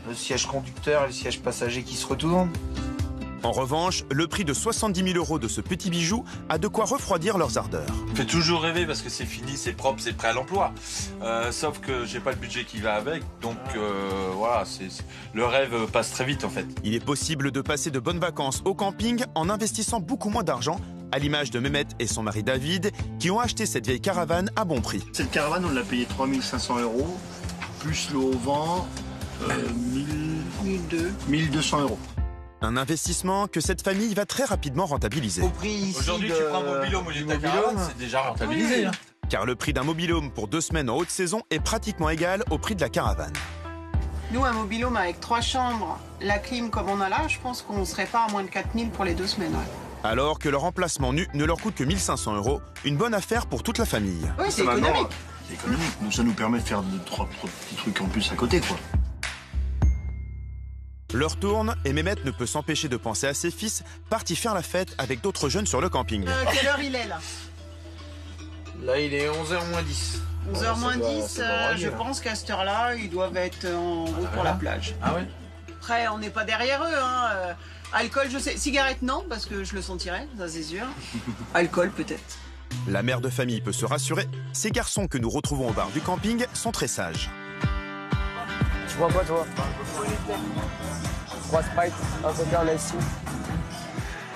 le siège conducteur et le siège passager qui se retournent. En revanche, le prix de soixante-dix mille euros de ce petit bijou a de quoi refroidir leurs ardeurs. Ça fait toujours rêver parce que c'est fini, c'est propre, c'est prêt à l'emploi. Euh, sauf que j'ai pas le budget qui va avec, donc euh, voilà, c'est, le rêve passe très vite en fait. Il est possible de passer de bonnes vacances au camping en investissant beaucoup moins d'argent, à l'image de Mehmet et son mari David, qui ont acheté cette vieille caravane à bon prix. Cette caravane, on l'a payée trois mille cinq cents euros, plus le haut vent, euh, mille deux cents euros. Un investissement que cette famille va très rapidement rentabiliser. Aujourd'hui, tu prends un mobilhome au lieu de ta caravane, c'est déjà rentabilisé. Hein. Car le prix d'un mobilhome pour deux semaines en haute saison est pratiquement égal au prix de la caravane. Nous, un mobilhome avec trois chambres, la clim comme on a là, je pense qu'on serait pas à moins de quatre mille pour les deux semaines. Ouais. Alors que leur emplacement nu ne leur coûte que mille cinq cents euros, une bonne affaire pour toute la famille. Oui, c'est économique. C'est économique, donc ça nous permet de faire deux, trois, trois petits trucs en plus à côté, quoi. L'heure tourne et Mehmet ne peut s'empêcher de penser à ses fils partis faire la fête avec d'autres jeunes sur le camping. Euh, quelle heure il est là? Là il est onze heures moins dix. onze heures moins dix, euh, je pense qu'à cette heure-là, ils doivent être en route ah, pour là. la plage. Ah ouais. Après, on n'est pas derrière eux. Hein. Euh, alcool, je sais. Cigarette, non, parce que je le sentirais, ça c'est sûr. Alcool, peut-être. La mère de famille peut se rassurer. Ces garçons que nous retrouvons au bar du camping sont très sages. Tu vois quoi, toi? Trois sprites, un coca, un ice.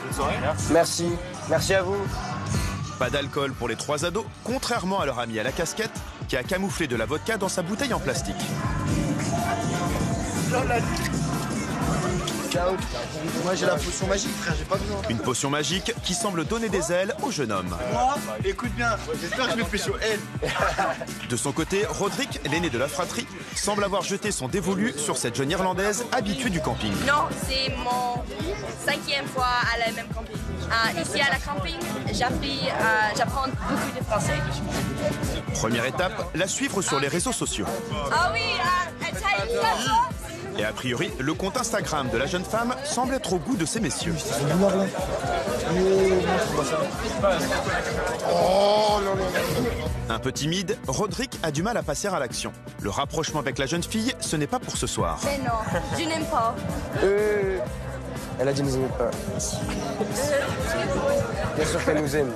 Bonne soirée. Merci. Merci à vous. Pas d'alcool pour les trois ados, contrairement à leur ami à la casquette, qui a camouflé de la vodka dans sa bouteille en plastique. Ciao. Moi, j'ai la potion magique, frère, j'ai pas besoin. Une potion magique qui semble donner des ailes au jeune homme. Moi, écoute bien, j'espère que je me fais sur elle. De son côté, Roderick, l'aîné de la fratrie, semble avoir jeté son dévolu sur cette jeune Irlandaise habituée du camping. Non, c'est mon cinquième fois à la même camping. Euh, ici, à la camping, j'apprends euh, beaucoup de français. Première étape, la suivre sur les réseaux sociaux. Ah oui, euh, et a priori, le compte Instagram de la jeune femme semble être au goût de ces messieurs. Un peu timide, Roderick a du mal à passer à l'action. Le rapprochement avec la jeune fille, ce n'est pas pour ce soir. Mais non, je n'aime pas. Euh, elle a dit nous aimons pas. Bien sûr qu'elle nous aime.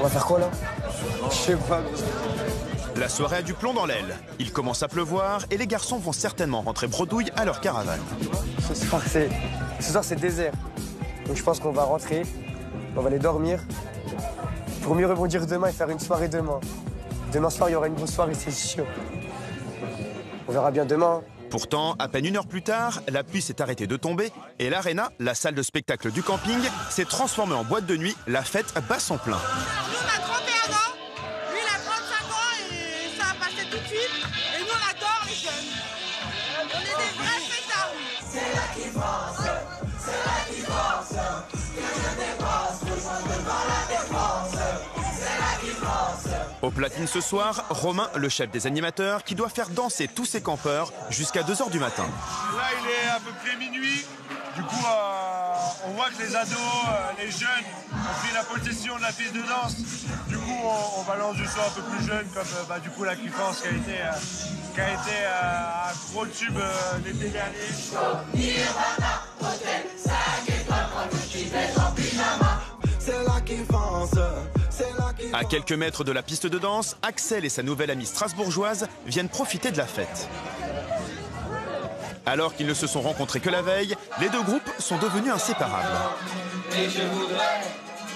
On va faire quoi là? Je sais pas. La soirée a du plomb dans l'aile. Il commence à pleuvoir et les garçons vont certainement rentrer bredouille à leur caravane. Ce soir, c'est ce désert. Donc je pense qu'on va rentrer, on va aller dormir Pour mieux rebondir demain et faire une soirée demain. Demain soir, il y aura une grosse soirée, c'est sûr. On verra bien demain. Pourtant, à peine une heure plus tard, la pluie s'est arrêtée de tomber et l'aréna, la salle de spectacle du camping, s'est transformée en boîte de nuit. La fête bat son plein. Au platine ce soir, Romain, le chef des animateurs, qui doit faire danser tous ses campeurs jusqu'à deux heures du matin. Là, il est à peu près minuit. Du coup, euh, on voit que les ados, euh, les jeunes, ont pris la possession de la piste de danse. Du coup, on, on balance du son un peu plus jeune, comme euh, bah, du coup, la Kiffance qui a été, euh, qui a été euh, un gros tube euh, l'été dernier. À quelques mètres de la piste de danse, Axel et sa nouvelle amie strasbourgeoise viennent profiter de la fête. Alors qu'ils ne se sont rencontrés que la veille, les deux groupes sont devenus inséparables. Et je voudrais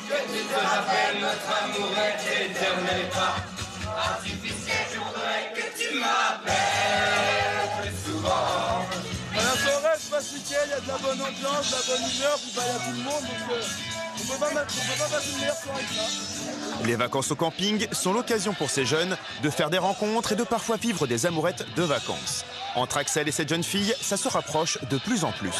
que tu te rappelles notre amour éternel, pas artificiel, je voudrais que tu m'appelles plus souvent. La soirée se passe nickel, il y a de la bonne ambiance, de la bonne humeur, puis bah, il y a tout le monde, donc euh, on ne peut pas mettre, on peut pas mettre une meilleure soirée que ça. Les vacances au camping sont l'occasion pour ces jeunes de faire des rencontres et de parfois vivre des amourettes de vacances. Entre Axel et cette jeune fille, ça se rapproche de plus en plus.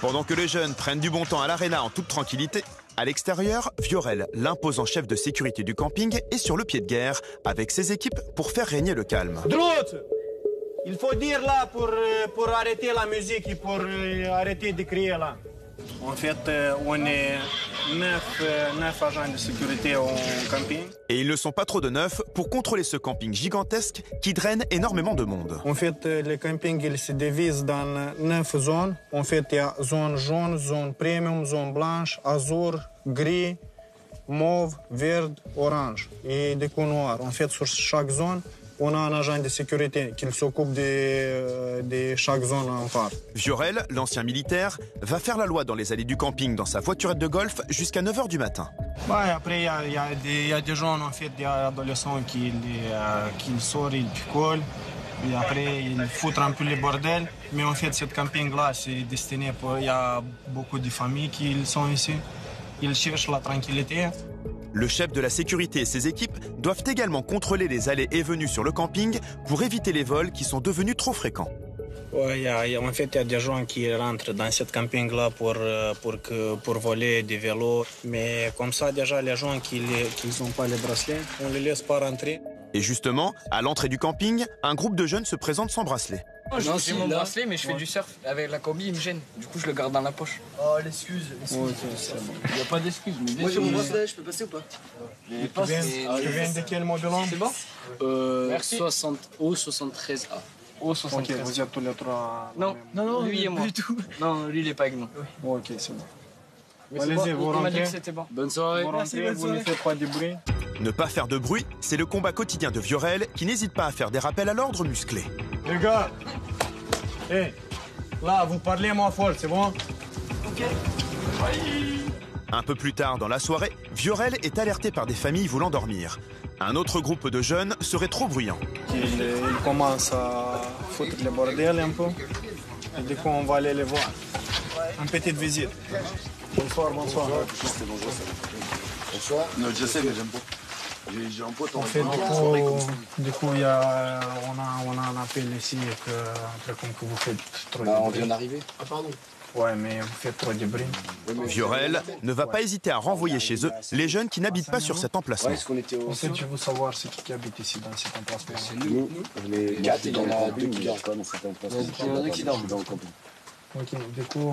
Pendant que les jeunes prennent du bon temps à l'aréna en toute tranquillité, à l'extérieur, Viorel, l'imposant chef de sécurité du camping, est sur le pied de guerre avec ses équipes pour faire régner le calme. Droite ! Il faut dire là pour, pour arrêter la musique et pour euh, arrêter de crier là. En fait, euh, on est neuf, euh, neuf agents de sécurité au camping. Et ils ne sont pas trop de neuf pour contrôler ce camping gigantesque qui draine énormément de monde. En fait, euh, le camping il se divise dans neuf zones. En fait, il y a zone jaune, zone premium, zone blanche, azur, gris, mauve, vert, orange et des coups noirs. En fait, sur chaque zone, on a un agent de sécurité qui s'occupe de, euh, de chaque zone en part. Viorel, l'ancien militaire, va faire la loi dans les allées du camping dans sa voiturette de golf jusqu'à neuf heures du matin. Bah, après, il y, y, y a des gens, en fait, des adolescents qui, euh, qui sortent, ils picolent. Et après, ils foutent un peu le bordel. Mais en fait, ce camping-là, c'est destiné pour... Il y a beaucoup de familles qui sont ici. Ils cherchent la tranquillité. Le chef de la sécurité et ses équipes doivent également contrôler les allées et venues sur le camping pour éviter les vols qui sont devenus trop fréquents. Ouais, y a, y a, en fait, il y a des gens qui rentrent dans ce camping-là pour, pour, pour voler des vélos. Mais comme ça, déjà, les gens qui n'ont pas les bracelets, on ne les laisse pas rentrer. Et justement, à l'entrée du camping, un groupe de jeunes se présente sans bracelet. Oh, j'ai mon là. bracelet, mais je fais ouais. du surf. Avec la combi, il me gêne. Du coup, je le garde dans la poche. Oh, l'excuse. Il ouais, n'y a pas d'excuse. Moi, j'ai mon bracelet, je peux passer ou pas? Je passe. Tu viens de quel modèle? C'est bon euh, Merci. soixante O soixante-treize A. O soixante-treize. Ok, vous êtes tous les trois. Non, non, non, lui et moi. Du tout. Non, lui, il n'est pas avec nous. Oui. Ok, c'est bon. Allez-y, vous rentrez. Bonne soirée. Vous ne faites pas de bruit. Ne pas faire de bruit, c'est le combat quotidien de Viorel qui n'hésite pas à faire des rappels à l'ordre musclé. Les gars, hey, là, vous parlez moins fort, c'est bon? Ok. Bye. Un peu plus tard dans la soirée, Viorel est alerté par des familles voulant dormir. Un autre groupe de jeunes serait trop bruyant. Ils, ils commencent à foutre le bordel un peu. Et du coup, on va aller les voir. Une petite visite. Bonsoir, bonsoir. Bonjour, bonjour. Bonsoir. Non, je sais, mais j'aime pas. En, en fait, du coup, du coup y a, on, a, on a un appel ici que, après, comme que vous faites trop bah, de bruit. On vient d'arriver. Ah, pardon. Ouais, mais vous faites trop de bruit. Viorel ne va pas ouais. hésiter à renvoyer chez eux les jeunes qui n'habitent pas sur cet emplacement. Ouais, est-ce qu'on était au... En fait, je veux savoir c'est qui, qui habite ici dans cet emplacement. C'est nous. Nous, on est quatre et il y en a deux qui dorment dans cet emplacement. Il y en a qui dorment dans le camping. Ok, du coup,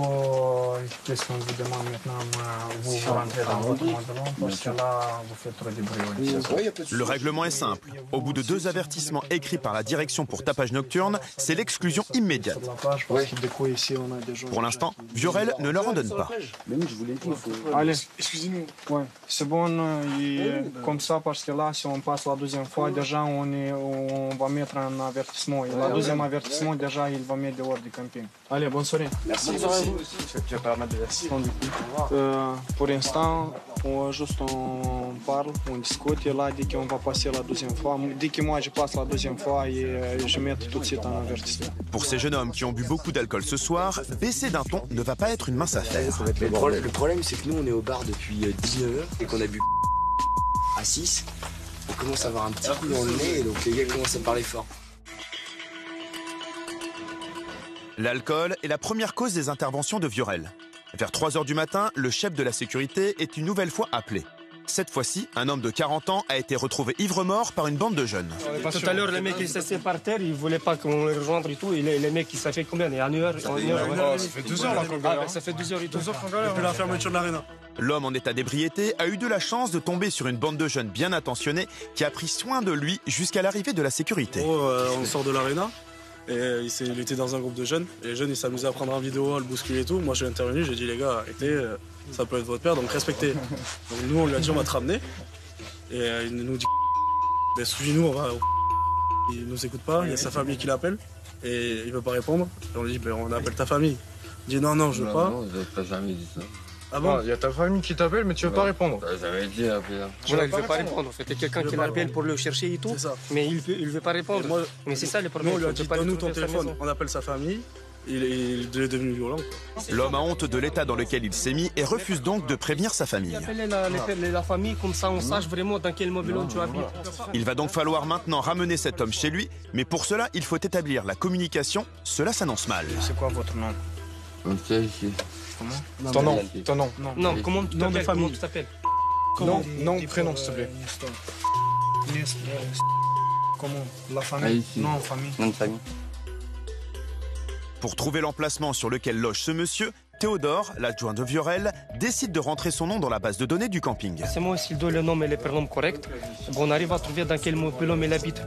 qu'est-ce qu'on vous demande maintenant? Vous rentrez dans votre pantalon parce que là, vous faites trop de bruit. Le règlement est simple. Au bout de deux avertissements écrits par la direction pour tapage nocturne, c'est l'exclusion immédiate. Pour l'instant, Viorel ne leur en donne pas. Allez, excusez-nous. Ouais, c'est bon, comme ça, parce que là, si on passe la deuxième fois, déjà, on, est, on va mettre un avertissement. Et le deuxième avertissement, déjà, il va mettre dehors du camping. Allez, bonne soirée. Merci, merci. Je vais permettre de euh, pour l'instant, on, juste on parle, on discute et là, dès qu'on va passer la deuxième fois, dès que moi je passe la deuxième fois, et, euh, je mets tout de suite un avertissement. Pour ces jeunes hommes qui ont bu beaucoup d'alcool ce soir, baisser d'un ton ne va pas être une mince affaire. Le problème, le problème c'est que nous, on est au bar depuis dix-neuf heures et qu'on a bu à six. On commence à avoir un petit coup dans le nez et donc les gars commencent à parler fort. L'alcool est la première cause des interventions de Viorel. Vers trois heures du matin, le chef de la sécurité est une nouvelle fois appelé. Cette fois-ci, un homme de quarante ans a été retrouvé ivre-mort par une bande de jeunes. Tout à l'heure, les mecs qui s'assaient par terre, ils ne voulaient pas qu'on les rejoigne et tout. Et les, les mecs, ça fait combien? En une heure, en une heure, ouais. Ça fait deux heures là qu'on galère. Ah, bah, ça fait deux heures et tout. Deux heures qu'on galère. Depuis la fermeture de l'aréna. L'homme en état d'ébriété a eu de la chance de tomber sur une bande de jeunes bien intentionnés qui a pris soin de lui jusqu'à l'arrivée de la sécurité. Oh, euh, on sort de l'aréna. Et il était dans un groupe de jeunes. Et les jeunes, ils s'amusaient à prendre en vidéo, à le bousculer et tout. Moi, j'ai intervenu, j'ai dit, les gars, arrêtez, ça peut être votre père, donc respectez. Donc nous, on lui a dit, on va te ramener. Et il nous dit, ben, suivez-nous, on va au... Il nous écoute pas, il y a sa famille qui l'appelle. Et il veut pas répondre. Et on lui dit, ben, on appelle ta famille. Il dit, non, non, je veux pas. Non, non, vous n'avez pas jamais dit ça. Ah bon? Il y a ta famille qui t'appelle, mais tu veux ouais. pas répondre. J'avais dit à Pierre. Voilà, il veut pas répondre. En fait, il y a quelqu'un qui l'appelle pour le chercher et tout. Mais il veut, il veut pas répondre. Moi, mais c'est ça le problème. Nous, on lui a dit, donne-nous ton téléphone. On appelle sa famille. Il est, il est devenu violent. L'homme a honte de l'état dans lequel il s'est mis et refuse donc de prévenir sa famille. Appelez la, la, la famille, comme ça on sache vraiment dans quel mobilhome tu habites. Il va donc falloir maintenant ramener cet homme chez lui, mais pour cela il faut établir la communication. Cela s'annonce mal. C'est quoi votre nom? Comment? Ton nom, ton nom. Non, non, comment tu t'appelles? Non, non, prénom s'il te plaît. Comment? La famille? Non, famille. Non, famille. Pour trouver l'emplacement sur lequel loge ce monsieur, Théodore, l'adjoint de Viorel, décide de rentrer son nom dans la base de données du camping. C'est moi s'il donne le nom et les prénoms corrects, on arrive à trouver dans quel mobilhome il habite.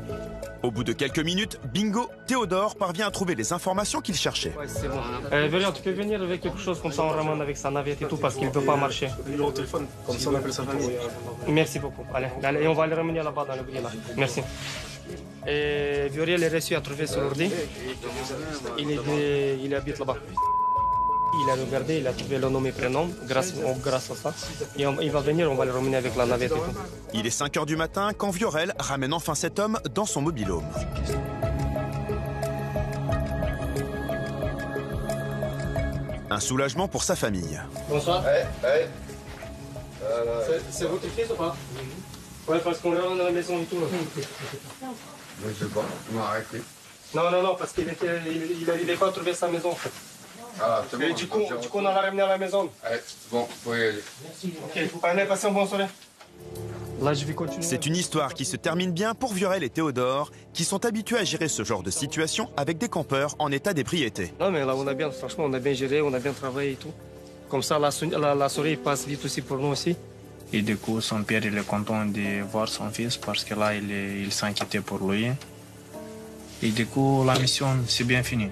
Au bout de quelques minutes, bingo, Théodore parvient à trouver les informations qu'il cherchait. Ouais, c'est bon. Euh, Viorel, tu peux venir avec quelque chose, comme ça on ramène avec sa navette et tout, parce qu'il ne peut pas marcher. Numéro de téléphone, comme ça on appelle sa famille. Merci beaucoup. Allez, allez, on va le ramener là-bas dans le grillage. Merci. Et Viorel est réussi à trouver son ordi. Il, est, il habite là-bas. Il a regardé, il a trouvé le nom et prénom grâce, grâce à ça. Et on, il va venir, on va le ramener avec la navette et tout. Il est cinq heures du matin quand Viorel ramène enfin cet homme dans son mobilhome. Un soulagement pour sa famille. Bonsoir. Hey, hey. Euh, c'est votre fils ou pas? Ouais, parce qu'on rentre dans la maison et tout. Je sais pas, on m'a arrêté. Non, non, non, parce qu'il n'arrivait il, il, il pas à trouver sa maison en fait. Ah, bon, et du coup, du coup, on l'a ramené à la maison. Allez, bon, vous pouvez y aller. Ok, vous allez passer un bon soleil. Là, je vais continuer. C'est une histoire qui se termine bien pour Viorel et Théodore, qui sont habitués à gérer ce genre de situation avec des campeurs en état d'ébriété. Non, mais là, on a bien, franchement, on a bien géré, on a bien travaillé et tout. Comme ça, la, la, la soirée passe vite aussi pour nous aussi. Et du coup, son père, il est content de voir son fils parce que là, il, il s'inquiétait pour lui. Et du coup, la mission, c'est bien fini.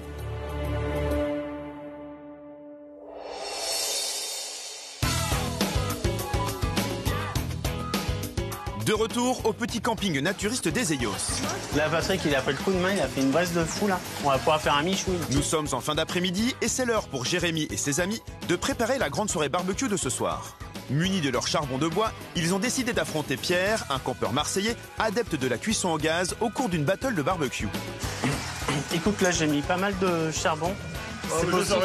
De retour au petit camping naturiste des Eyos. Là, Patrick, il a pris le coup de main, il a fait une brasse de fou, là. On va pouvoir faire un michouille. Nous sommes en fin d'après-midi et c'est l'heure pour Jérémy et ses amis de préparer la grande soirée barbecue de ce soir. Munis de leur charbon de bois, ils ont décidé d'affronter Pierre, un campeur marseillais, adepte de la cuisson au gaz au cours d'une battle de barbecue. Écoute, là, j'ai mis pas mal de charbon. Oh, c'est possible.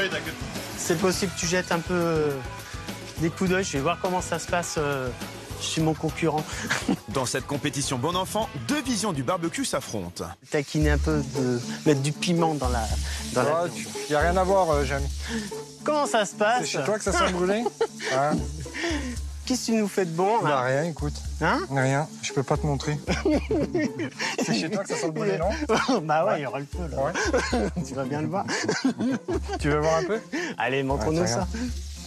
C'est possible que tu jettes un peu des coups d'œil. Je vais voir comment ça se passe. Je suis mon concurrent. Dans cette compétition bon enfant, deux visions du barbecue s'affrontent. Taquiner un peu, de mettre du piment dans la... Dans oh, la... Tu... Y a rien à voir, euh, Jeanne. Comment ça se passe? C'est chez toi que ça s'est brûlé hein? Qu'est-ce que tu nous fais de bon? Bah, hein? Rien, écoute. Hein? Rien, je peux pas te montrer. C'est chez toi que ça sent le bonnet, non? Bah ouais, il ouais. y aura le feu, là. Ouais. Tu vas bien le voir. Tu veux voir un peu? Allez, montre-nous ouais, ça.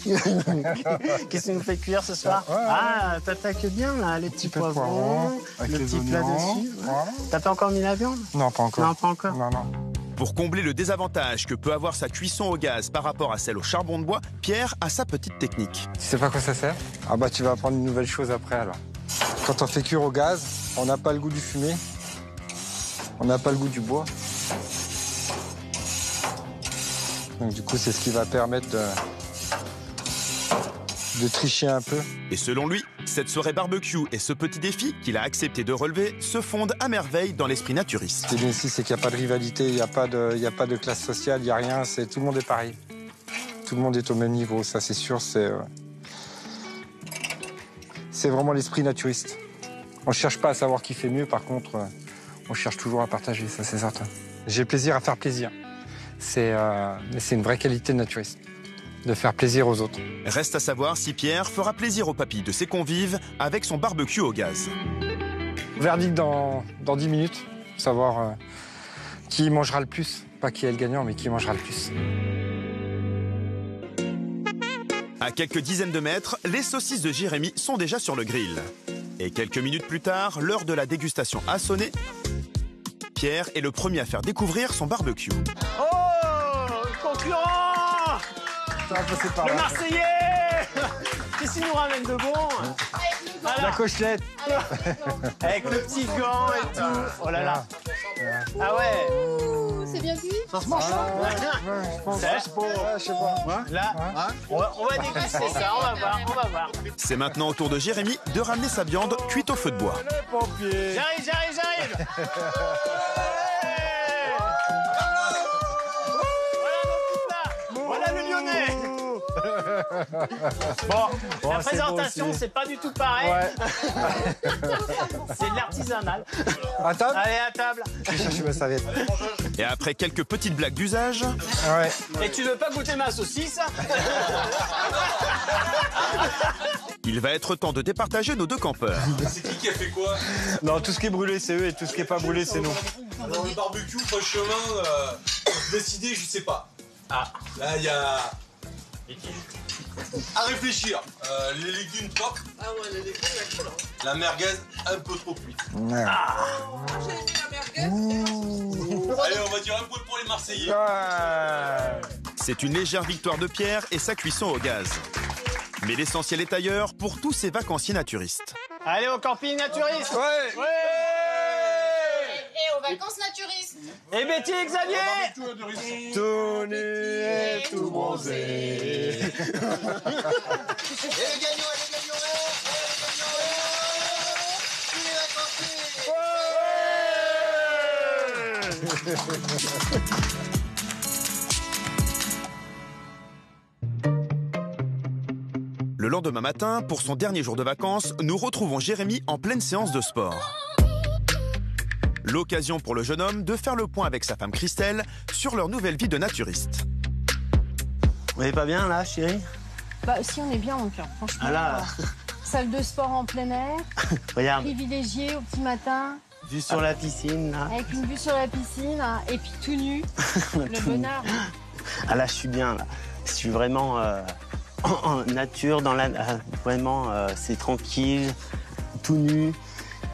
Qu'est-ce que tu nous fais cuire ce soir? ouais, ouais, ouais. Ah, t'attaques bien, là, les petits poivrons, le petit plat dessus. Ouais. Ouais. T'as pas encore mis la viande? Non, pas encore. Non, pas encore. Non, non. Pour combler le désavantage que peut avoir sa cuisson au gaz par rapport à celle au charbon de bois, Pierre a sa petite technique. Tu sais pas quoi ça sert? Ah bah tu vas apprendre une nouvelle chose après alors. Quand on fait cuire au gaz, on n'a pas le goût du fumier, on n'a pas le goût du bois. Donc du coup c'est ce qui va permettre de, de tricher un peu. Et selon lui, cette soirée barbecue et ce petit défi qu'il a accepté de relever se fondent à merveille dans l'esprit naturiste. Ce qui est bien ici, c'est qu'il n'y a pas de rivalité, il n'y a, a pas de classe sociale, il n'y a rien, tout le monde est pareil. Tout le monde est au même niveau, ça c'est sûr, c'est euh, c'est vraiment l'esprit naturiste. On ne cherche pas à savoir qui fait mieux, par contre, euh, on cherche toujours à partager, ça c'est certain. J'ai plaisir à faire plaisir, c'est euh, une vraie qualité naturiste. De faire plaisir aux autres. Reste à savoir si Pierre fera plaisir aux papilles de ses convives avec son barbecue au gaz. Verdict dans, dans dix minutes, pour savoir euh, qui mangera le plus. Pas qui est le gagnant, mais qui mangera le plus. À quelques dizaines de mètres, les saucisses de Jérémy sont déjà sur le grill. Et quelques minutes plus tard, l'heure de la dégustation a sonné. Pierre est le premier à faire découvrir son barbecue. Oh, concurrent! Par le là. Marseillais! Qu'est-ce qu'il nous ramène de bon? Voilà. La cochelette! Avec le petit gant et tout! Oh là là! Ah ouais! C'est bien cuit? Ça se mange pas? Je sais pas. Là, on va, on va déguster ça, on va voir, on va voir. C'est maintenant au tour de Jérémy de ramener sa viande cuite au feu de bois. J'arrive, j'arrive, j'arrive! Bon, bon, la présentation, c'est pas du tout pareil. Ouais. C'est de l'artisanal. À table? Allez, à table. Je vais chercher ma serviette. Et après quelques petites blagues d'usage... Ouais. Et tu veux pas goûter ma saucisse? Il va être temps de départager nos deux campeurs. C'est qui qui a fait quoi? Non, tout ce qui est brûlé, c'est eux, et tout ce qui est pas brûlé, c'est nous. Dans le barbecue, pas le chemin, euh, décider, je sais pas. Ah. Là, il y a... À réfléchir, euh, les légumes propres. Ah ouais, les légumes, la couleur. La merguez, un peu trop cuite. Ah. J'ai aimé la merguez. Ouh. Allez, on va dire un point pour les Marseillais. Ouais. C'est une légère victoire de Pierre et sa cuisson au gaz. Mais l'essentiel est ailleurs pour tous ces vacanciers naturistes. Allez, au camping naturiste. Ouais. Ouais. Vacances naturistes. Et Betty et Xavier. Tony est tout bronzé. Et les gagnants, les gagnants, tous les vacanciers. Le lendemain matin, pour son dernier jour de vacances, nous retrouvons Jérémy en pleine séance de sport. L'occasion pour le jeune homme de faire le point avec sa femme Christelle sur leur nouvelle vie de naturiste. Vous n'êtes pas bien là, chérie? Bah si, on est bien, mon cœur, franchement. Ah là. Euh, salle de sport en plein air, regarde. Privilégié au petit matin. Vue sur ah. la piscine. Là. Avec une vue sur la piscine, hein, et puis tout nu, le tout bonheur. Nu. Ah là, je suis bien, là. Je suis vraiment euh, en, en nature, dans la, euh, vraiment, euh, c'est tranquille, tout nu.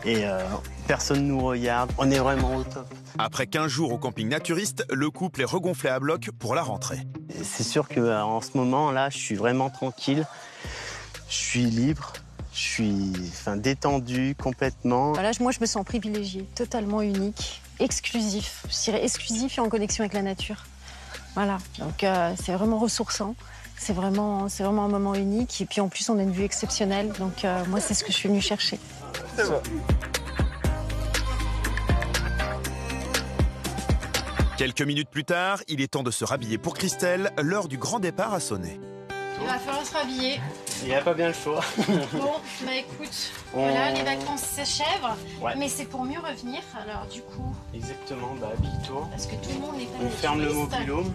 Et euh, personne nous regarde, on est vraiment au top. Après quinze jours au camping naturiste, le couple est regonflé à bloc pour la rentrée. C'est sûr qu'en ce moment, là, je suis vraiment tranquille. Je suis libre, je suis enfin, détendu complètement. Là, moi, je me sens privilégiée, totalement unique, exclusif. Je dirais exclusif et en connexion avec la nature. Voilà, donc euh, c'est vraiment ressourçant. C'est vraiment, c'est vraiment un moment unique. Et puis en plus, on a une vue exceptionnelle. Donc euh, moi, c'est ce que je suis venue chercher. C'est bon. Quelques minutes plus tard, il est temps de se rhabiller pour Christelle. L'heure du grand départ a sonné. Il va falloir se rhabiller. Il n'y a pas bien le choix. Bon, bah écoute, on... voilà, les vacances s'achèvent, ouais. mais c'est pour mieux revenir. Alors du coup... Exactement, bah habille-toi. Parce que tout le monde n'est pas naturiste. On ferme le mobilhome.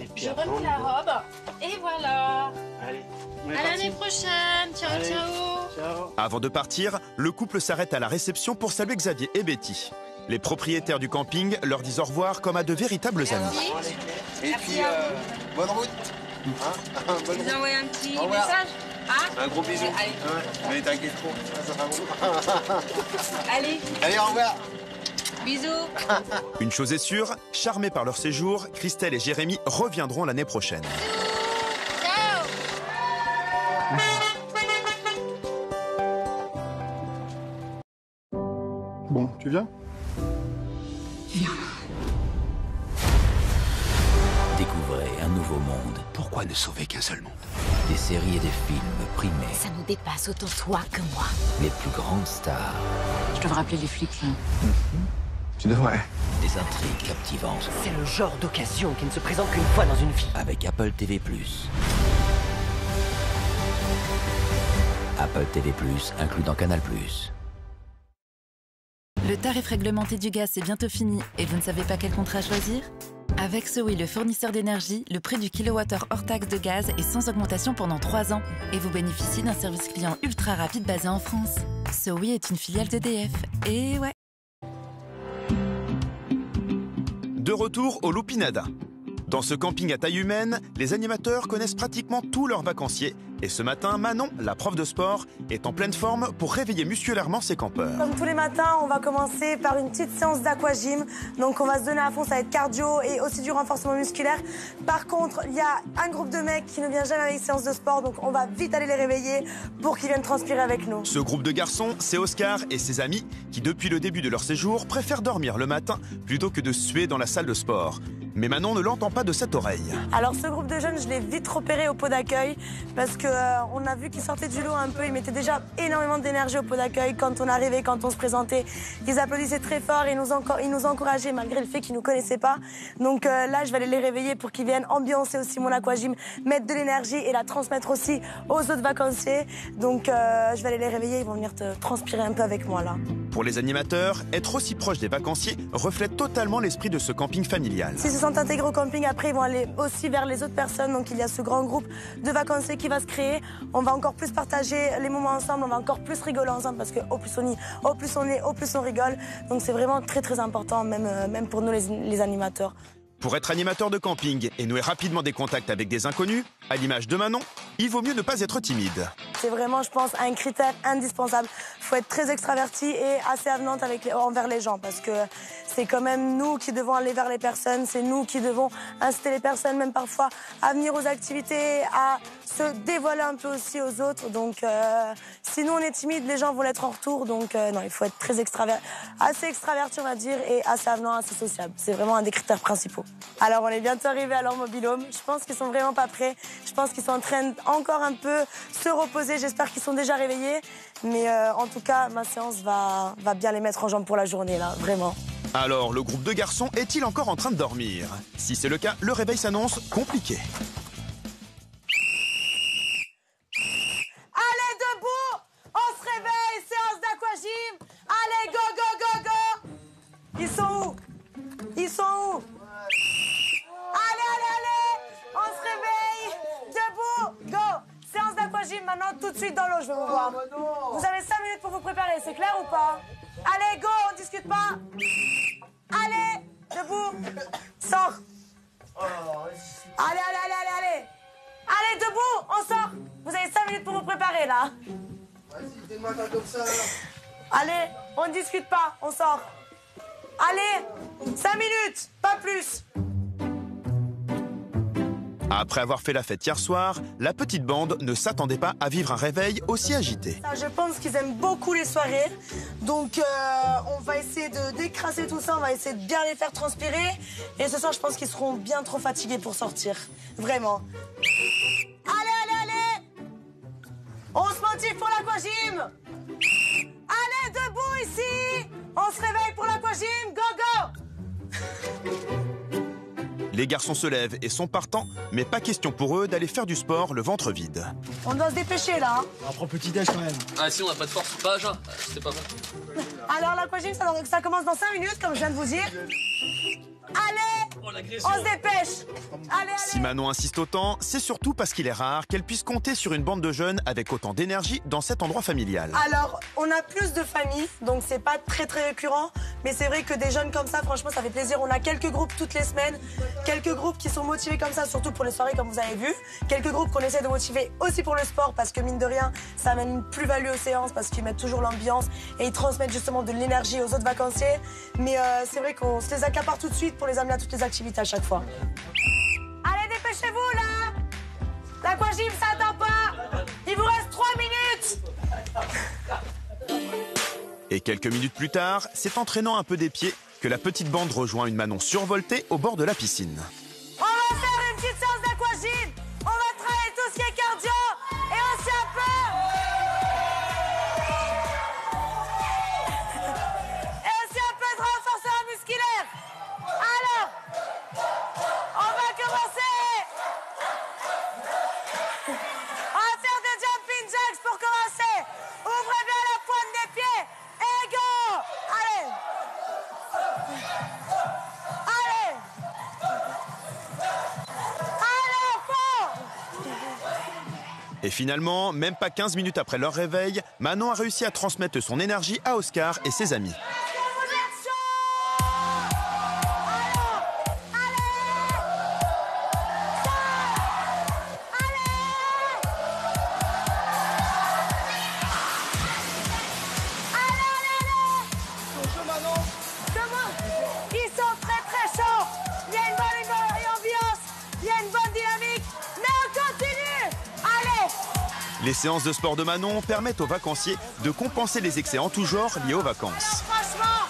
Et puis je remets la robe. Et voilà. Allez, on est à l'année prochaine. Ciao, allez, ciao. Ciao. Avant de partir, le couple s'arrête à la réception pour saluer Xavier et Betty. Les propriétaires du camping leur disent au revoir comme à de véritables Merci. amis. Et Merci puis, euh, bonne route. Hein bonne Vous route. envoyez un petit au message hein Un gros bisou. Allez, hein mais t'inquiète pas. Allez. Allez, au revoir. Bisous. Une chose est sûre, charmés par leur séjour, Christelle et Jérémy reviendront l'année prochaine. Ciao. Bon, tu viens ? Viens. Découvrez un nouveau monde. Pourquoi ne sauver qu'un seul monde ? Des séries et des films primés. Ça nous dépasse autant toi que moi. Les plus grandes stars. Je devrais appeler les flics, là. Mm-hmm. Tu devrais. Des intrigues captivantes. C'est le genre d'occasion qui ne se présente qu'une fois dans une vie. Avec Apple T V plus. Apple T V plus, inclus dans Canal plus. Le tarif réglementé du gaz est bientôt fini et vous ne savez pas quel contrat choisir ? Avec Soli, le fournisseur d'énergie, le prix du kilowattheure hors taxe de gaz est sans augmentation pendant trois ans. Et vous bénéficiez d'un service client ultra rapide basé en France. Soli est une filiale d'E D F. Et ouais. De retour au Lou Pignada. Dans ce camping à taille humaine, les animateurs connaissent pratiquement tous leurs vacanciers. Et ce matin, Manon, la prof de sport, est en pleine forme pour réveiller musculairement ses campeurs. Comme tous les matins, on va commencer par une petite séance d'aquagym. Donc on va se donner à fond, ça va être cardio et aussi du renforcement musculaire. Par contre, il y a un groupe de mecs qui ne vient jamais avec séance de sport, donc on va vite aller les réveiller pour qu'ils viennent transpirer avec nous. Ce groupe de garçons, c'est Oscar et ses amis qui, depuis le début de leur séjour, préfèrent dormir le matin plutôt que de suer dans la salle de sport. Mais Manon ne l'entend pas de cette oreille. Alors ce groupe de jeunes, je l'ai vite repéré au pot d'accueil parce qu'on euh, a vu qu'ils sortaient du lot un peu. Ils mettaient déjà énormément d'énergie au pot d'accueil. Quand on arrivait, quand on se présentait, ils applaudissaient très fort et nous ils nous encourageaient malgré le fait qu'ils ne nous connaissaient pas. Donc euh, là, je vais aller les réveiller pour qu'ils viennent ambiancer aussi mon aquagym, mettre de l'énergie et la transmettre aussi aux autres vacanciers. Donc euh, je vais aller les réveiller, ils vont venir te transpirer un peu avec moi là. Pour les animateurs, être aussi proche des vacanciers reflète totalement l'esprit de ce camping familial. Si sont intégrés au camping, après ils vont aller aussi vers les autres personnes, donc il y a ce grand groupe de vacanciers qui va se créer, on va encore plus partager les moments ensemble, on va encore plus rigoler ensemble parce qu'au plus on y, au plus on est, au plus on rigole, donc c'est vraiment très très important même, même pour nous les, les animateurs. Pour être animateur de camping et nouer rapidement des contacts avec des inconnus, à l'image de Manon, il vaut mieux ne pas être timide. C'est vraiment, je pense, un critère indispensable. Il faut être très extraverti et assez avenante avec les, envers les gens parce que c'est quand même nous qui devons aller vers les personnes, c'est nous qui devons inciter les personnes, même parfois, à venir aux activités, à se dévoiler un peu aussi aux autres. Donc, euh, si nous, on est timide, les gens vont l'être en retour. Donc, euh, non, il faut être très extraverti, assez extraverti, on va dire, et assez avenant, assez sociable. C'est vraiment un des critères principaux. Alors on est bientôt arrivé à leur mobilhome, je pense qu'ils sont vraiment pas prêts, je pense qu'ils sont en train encore un peu se reposer, j'espère qu'ils sont déjà réveillés, mais euh, en tout cas ma séance va, va bien les mettre en jambe pour la journée là, vraiment. Alors le groupe de garçons est-il encore en train de dormir? Si c'est le cas, le réveil s'annonce compliqué. Allez debout, on se réveille, séance d'aquagym, allez go go go go. Ils sont où? Ils sont où? Allez, allez, allez, on se réveille, debout, go. Séance d'aquagym maintenant, tout de suite dans l'eau, je veux vous voir. Vous avez cinq minutes pour vous préparer, c'est clair ou pas? Allez, go, on discute pas. Allez, debout, sors. Allez, allez, allez, allez, allez. Allez, debout, on sort. Vous avez cinq minutes pour vous préparer, là. Vas-y, donne-moi ta comme ça. Allez, on ne discute pas, on sort. Allez, cinq minutes, pas plus. Après avoir fait la fête hier soir, la petite bande ne s'attendait pas à vivre un réveil aussi agité. Je pense qu'ils aiment beaucoup les soirées, donc euh, on va essayer de d'écraser tout ça, on va essayer de bien les faire transpirer. Et ce soir, je pense qu'ils seront bien trop fatigués pour sortir, vraiment. Allez, allez, allez, on se motive pour l'aquagym. Allez, debout ici, on se réveille pour l'aquagym, go go. Les garçons se lèvent et sont partants, mais pas question pour eux d'aller faire du sport le ventre vide. On doit se dépêcher là. On prend petit déj quand même. Ah si, on n'a pas de force, pas à jeun, c'est pas bon. Alors l'aquagym, ça, ça commence dans cinq minutes, comme je viens de vous dire. Allez, agression. On se dépêche. Allez, allez. Si Manon insiste autant, c'est surtout parce qu'il est rare qu'elle puisse compter sur une bande de jeunes avec autant d'énergie dans cet endroit familial. Alors, on a plus de familles, donc c'est pas très très récurrent. Mais c'est vrai que des jeunes comme ça, franchement, ça fait plaisir. On a quelques groupes toutes les semaines, quelques groupes qui sont motivés comme ça, surtout pour les soirées, comme vous avez vu. Quelques groupes qu'on essaie de motiver aussi pour le sport, parce que mine de rien, ça amène une plus-value aux séances, parce qu'ils mettent toujours l'ambiance et ils transmettent justement de l'énergie aux autres vacanciers. Mais euh, c'est vrai qu'on se les accapare tout de suite pour les amener à toutes les activités à chaque fois. Allez, dépêchez-vous, là! L'aquagym, ça attend pas! Il vous reste trois minutes! Et quelques minutes plus tard, c'est en traînant un peu des pieds que la petite bande rejoint une Manon survoltée au bord de la piscine. On va faire une petite séance d'aquagym. On va travailler tout ce qui est cardio et aussi un peu... Et aussi un peu de renforcement musculaire. Alors, on va commencer. On va faire des jumping jacks pour commencer. Ouvrez bien la pointe des pieds. Et go! Allez! Allez! Allez, fort! Et finalement, même pas quinze minutes après leur réveil, Manon a réussi à transmettre son énergie à Oscar et ses amis. Les séances de sport de Manon permettent aux vacanciers de compenser les excès en tout genre liés aux vacances. Alors, franchement,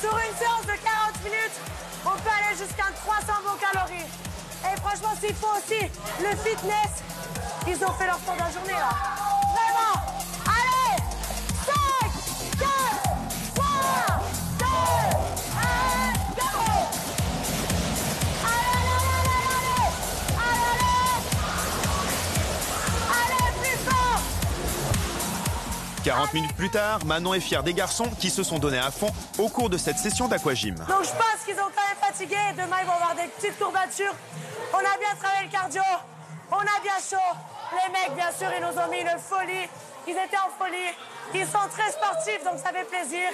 sur une séance de quarante minutes, on peut aller jusqu'à trois cents bons calories. Et franchement, s'il faut aussi le fitness, ils ont fait leur temps de la journée là. Vraiment. Allez, cinq, quatre, trois, deux, un. quarante minutes plus tard, Manon est fière des garçons qui se sont donnés à fond au cours de cette session d'aquagym. Donc je pense qu'ils ont quand même fatigué. Demain, ils vont avoir des petites courbatures. On a bien travaillé le cardio. On a bien chaud. Les mecs, bien sûr, ils nous ont mis une folie. Ils étaient en folie. Ils sont très sportifs, donc ça fait plaisir.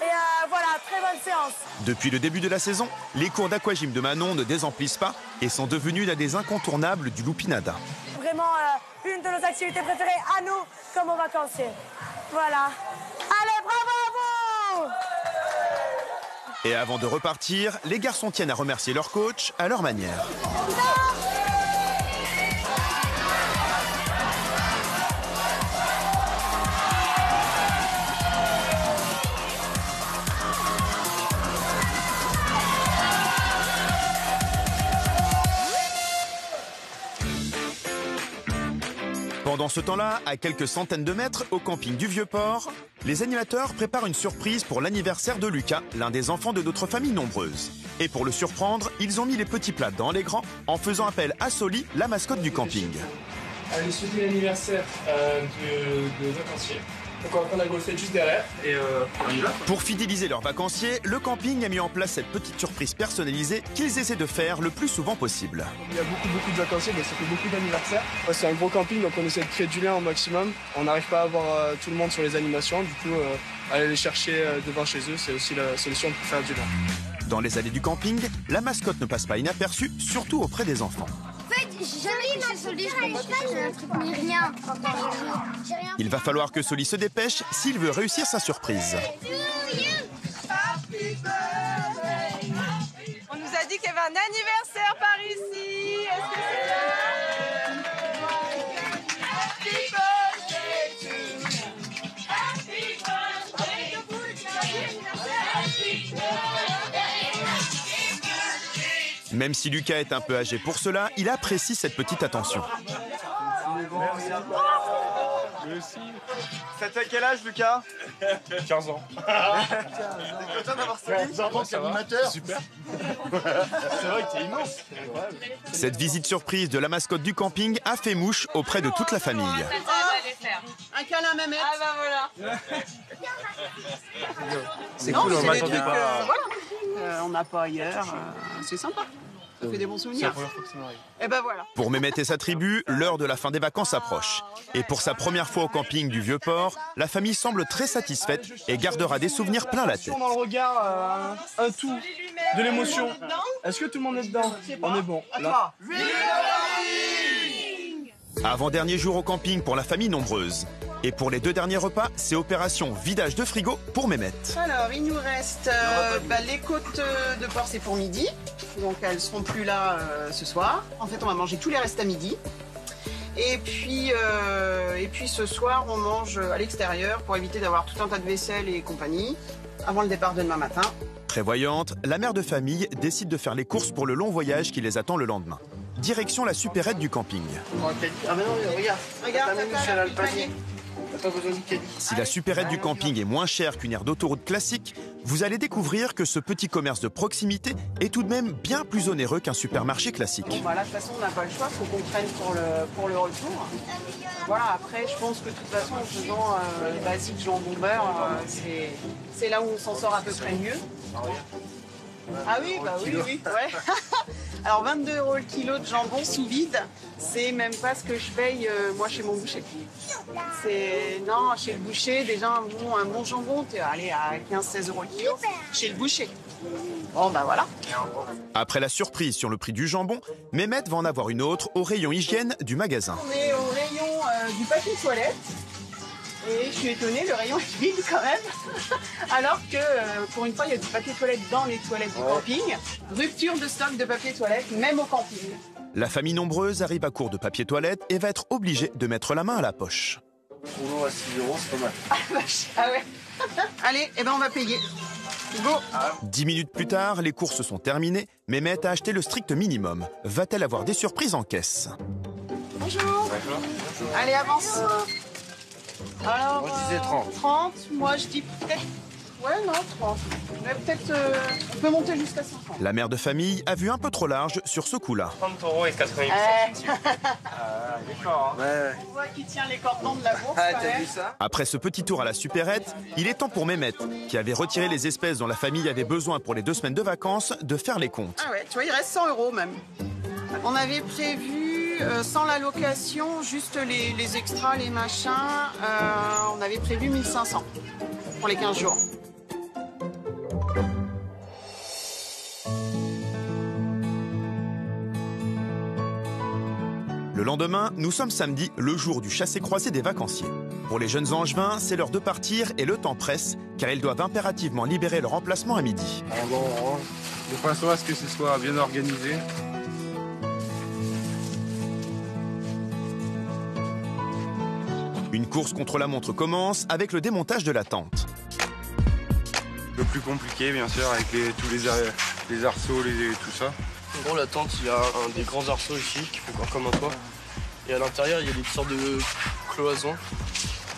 Et euh, voilà, très bonne séance. Depuis le début de la saison, les cours d'aquagym de Manon ne désemplissent pas et sont devenus l'un des incontournables du Lou Pignada. Vraiment euh, une de nos activités préférées à nous, comme aux vacanciers. Voilà. Allez, bravo à vous! Et avant de repartir, les garçons tiennent à remercier leur coach à leur manière. Non ! Pendant ce temps-là, à quelques centaines de mètres, au camping du Vieux Port, les animateurs préparent une surprise pour l'anniversaire de Lucas, l'un des enfants de notre famille nombreuse. Et pour le surprendre, ils ont mis les petits plats dans les grands en faisant appel à Soli, la mascotte du camping. Allez, souhaiter l'anniversaire euh, de, de vacanciers. Donc on va prendre la golfette juste derrière et euh, on y va. Pour fidéliser leurs vacanciers, le camping a mis en place cette petite surprise personnalisée qu'ils essaient de faire le plus souvent possible. Il y a beaucoup beaucoup de vacanciers, donc ça fait beaucoup d'anniversaires. Ouais, c'est un gros camping, donc on essaie de créer du lien au maximum. On n'arrive pas à avoir euh, tout le monde sur les animations, du coup euh, aller les chercher euh, devant chez eux, c'est aussi la solution pour faire du lien. Dans les allées du camping, la mascotte ne passe pas inaperçue, surtout auprès des enfants. Il va falloir que Soli se dépêche s'il veut réussir sa surprise. On nous a dit qu'il y avait un anniversaire par ici. Est-ce que c'est Même si Lucas est un peu âgé pour cela, il apprécie cette petite attention. Merci. Ça t'a quel âge, Lucas? quinze ans. T'es content d'avoir Soli? quinze ans, c'est animateur. Super. C'est vrai que t'es immense. Cette visite surprise de la mascotte du camping a fait mouche auprès de toute la famille. Un câlin à ma mère. Ah bah voilà. C'est cool, on m'attendait pas. euh, on n'a pas ailleurs. Euh, c'est sympa. Ça fait des bons souvenirs. Et ben voilà. Pour Mehmet et sa tribu, l'heure de la fin des vacances approche. Et pour sa première fois au camping du Vieux Port, la famille semble très satisfaite et gardera des souvenirs plein la tête. Dans le regard, euh, un tout, de l'émotion. Est-ce que tout le monde est dedans? On est bon. Là. Avant-dernier jour au camping pour la famille nombreuse. Et pour les deux derniers repas, c'est opération vidage de frigo pour Mehmet. Alors, il nous reste euh, bah, les côtes de porc, c'est pour midi. Donc, elles ne seront plus là euh, ce soir. En fait, on va manger tous les restes à midi. Et puis, euh, et puis ce soir, on mange à l'extérieur pour éviter d'avoir tout un tas de vaisselle et compagnie avant le départ de demain matin. Prévoyante, la mère de famille décide de faire les courses pour le long voyage qui les attend le lendemain. Direction la supérette du camping. Ah mais non, regarde, regarde, Michel a le panier. Si la supérette du camping est moins chère qu'une aire d'autoroute classique, vous allez découvrir que ce petit commerce de proximité est tout de même bien plus onéreux qu'un supermarché classique. Bon, bah là, de toute façon, on n'a pas le choix, il faut qu'on prenne pour le, pour le retour. Voilà, après, je pense que de toute façon, en faisant euh, le basique jambon-beurre, euh, c'est là où on s'en sort à peu près mieux. Ah oui, bah oui, oui, ouais. Alors vingt-deux euros le kilo de jambon sous vide, c'est même pas ce que je paye euh, moi chez mon boucher. C'est non, chez le boucher déjà un bon, un bon jambon, t'es allé à quinze seize euros le kilo chez le boucher. Bon bah voilà. Après la surprise sur le prix du jambon, Mehmet va en avoir une autre au rayon hygiène du magasin. On est au rayon euh, du papier toilette. Et je suis étonnée, le rayon est vide quand même. Alors que euh, pour une fois, il y a du papier toilette dans les toilettes du camping. Rupture de stock de papier toilette, même au camping. La famille nombreuse arrive à court de papier toilette et va être obligée de mettre la main à la poche. Rouleau à six euros, c'est pas mal. Ah, vache. Ah ouais. Allez, eh ben on va payer. Go. Dix minutes plus tard, les courses sont terminées. Mehmet a acheté le strict minimum. Va-t-elle avoir des surprises en caisse? Bonjour. Bonjour. Allez, avance. Bonjour. Alors, moi, je disais trente. trente, moi je dis peut-être... Ouais, non, trente. Mais peut-être... Euh, on peut monter jusqu'à cinquante. La mère de famille a vu un peu trop large sur ce coup-là. trente euros et quatre-vingt-dix centimes. Ah, il est fort, hein. Ouais. On voit qu'il tient les cordons de la bourse. Ah, t'as vu ça ? Après ce petit tour à la supérette, il est temps pour Mehmet, qui avait retiré les espèces dont la famille avait besoin pour les deux semaines de vacances, de faire les comptes. Ah ouais, tu vois, il reste cent euros même. On avait prévu... Euh, sans la location, juste les, les extras, les machins, euh, on avait prévu mille cinq cents pour les quinze jours. Le lendemain, nous sommes samedi, le jour du chassé-croisé des vacanciers. Pour les jeunes Angevins, c'est l'heure de partir et le temps presse, car ils doivent impérativement libérer leur emplacement à midi. Ah bon, bon. De façon à ce que ce soit bien organisé. Une course contre la montre commence avec le démontage de la tente. Le plus compliqué, bien sûr, avec les, tous les, les arceaux, les, tout ça. En gros, la tente, il y a un des grands arceaux ici, qui fait comme un toit. Et à l'intérieur, il y a des sortes de cloisons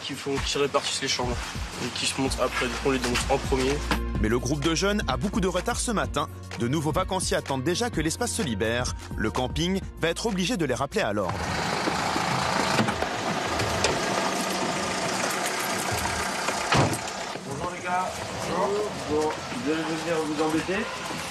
qui, font, qui répartissent les chambres et qui se montent après. Du coup, on les démonte en premier. Mais le groupe de jeunes a beaucoup de retard ce matin. De nouveaux vacanciers attendent déjà que l'espace se libère. Le camping va être obligé de les rappeler à l'ordre. Bonjour, désolé de venir vous embêter,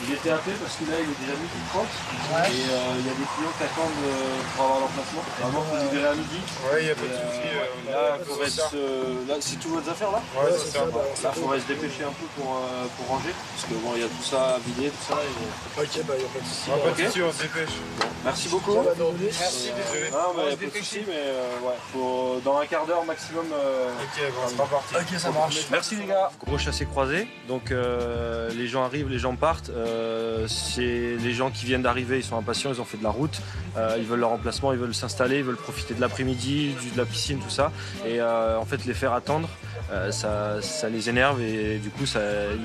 j'ai été appelé parce que là il est déjà midi trente ouais. Et il euh, y a des clients qui attendent euh, pour avoir l'emplacement. Avant vous libérez à midi. Ouais, il n'y a pas de souci. Euh, là, là c'est euh, toutes vos affaires là. Ouais, c'est ça. Là, il faudrait se dépêcher un peu pour, euh, pour ranger. Parce que bon, il y a tout ça à vider, tout ça. Et... Ok, bah il n'y a pas de souci. Ah, pas de souci, on se dépêche. Bon. Merci beaucoup. Ça va dans le merci, désolé. Non, mais il n'y a pas de souci, mais euh, ouais, faut, dans un quart d'heure maximum. Euh, ok, c'est pas parti. Ok, ça marche. Merci les gars. Gros chassé croisé. Donc euh, les gens arrivent, les gens partent. Euh, c'est les gens qui viennent d'arriver, ils sont impatients, ils ont fait de la route. Euh, ils veulent leur emplacement, ils veulent s'installer, ils veulent profiter de l'après-midi, de la piscine, tout ça. Et euh, en fait, les faire attendre, euh, ça, ça les énerve et du coup, ça,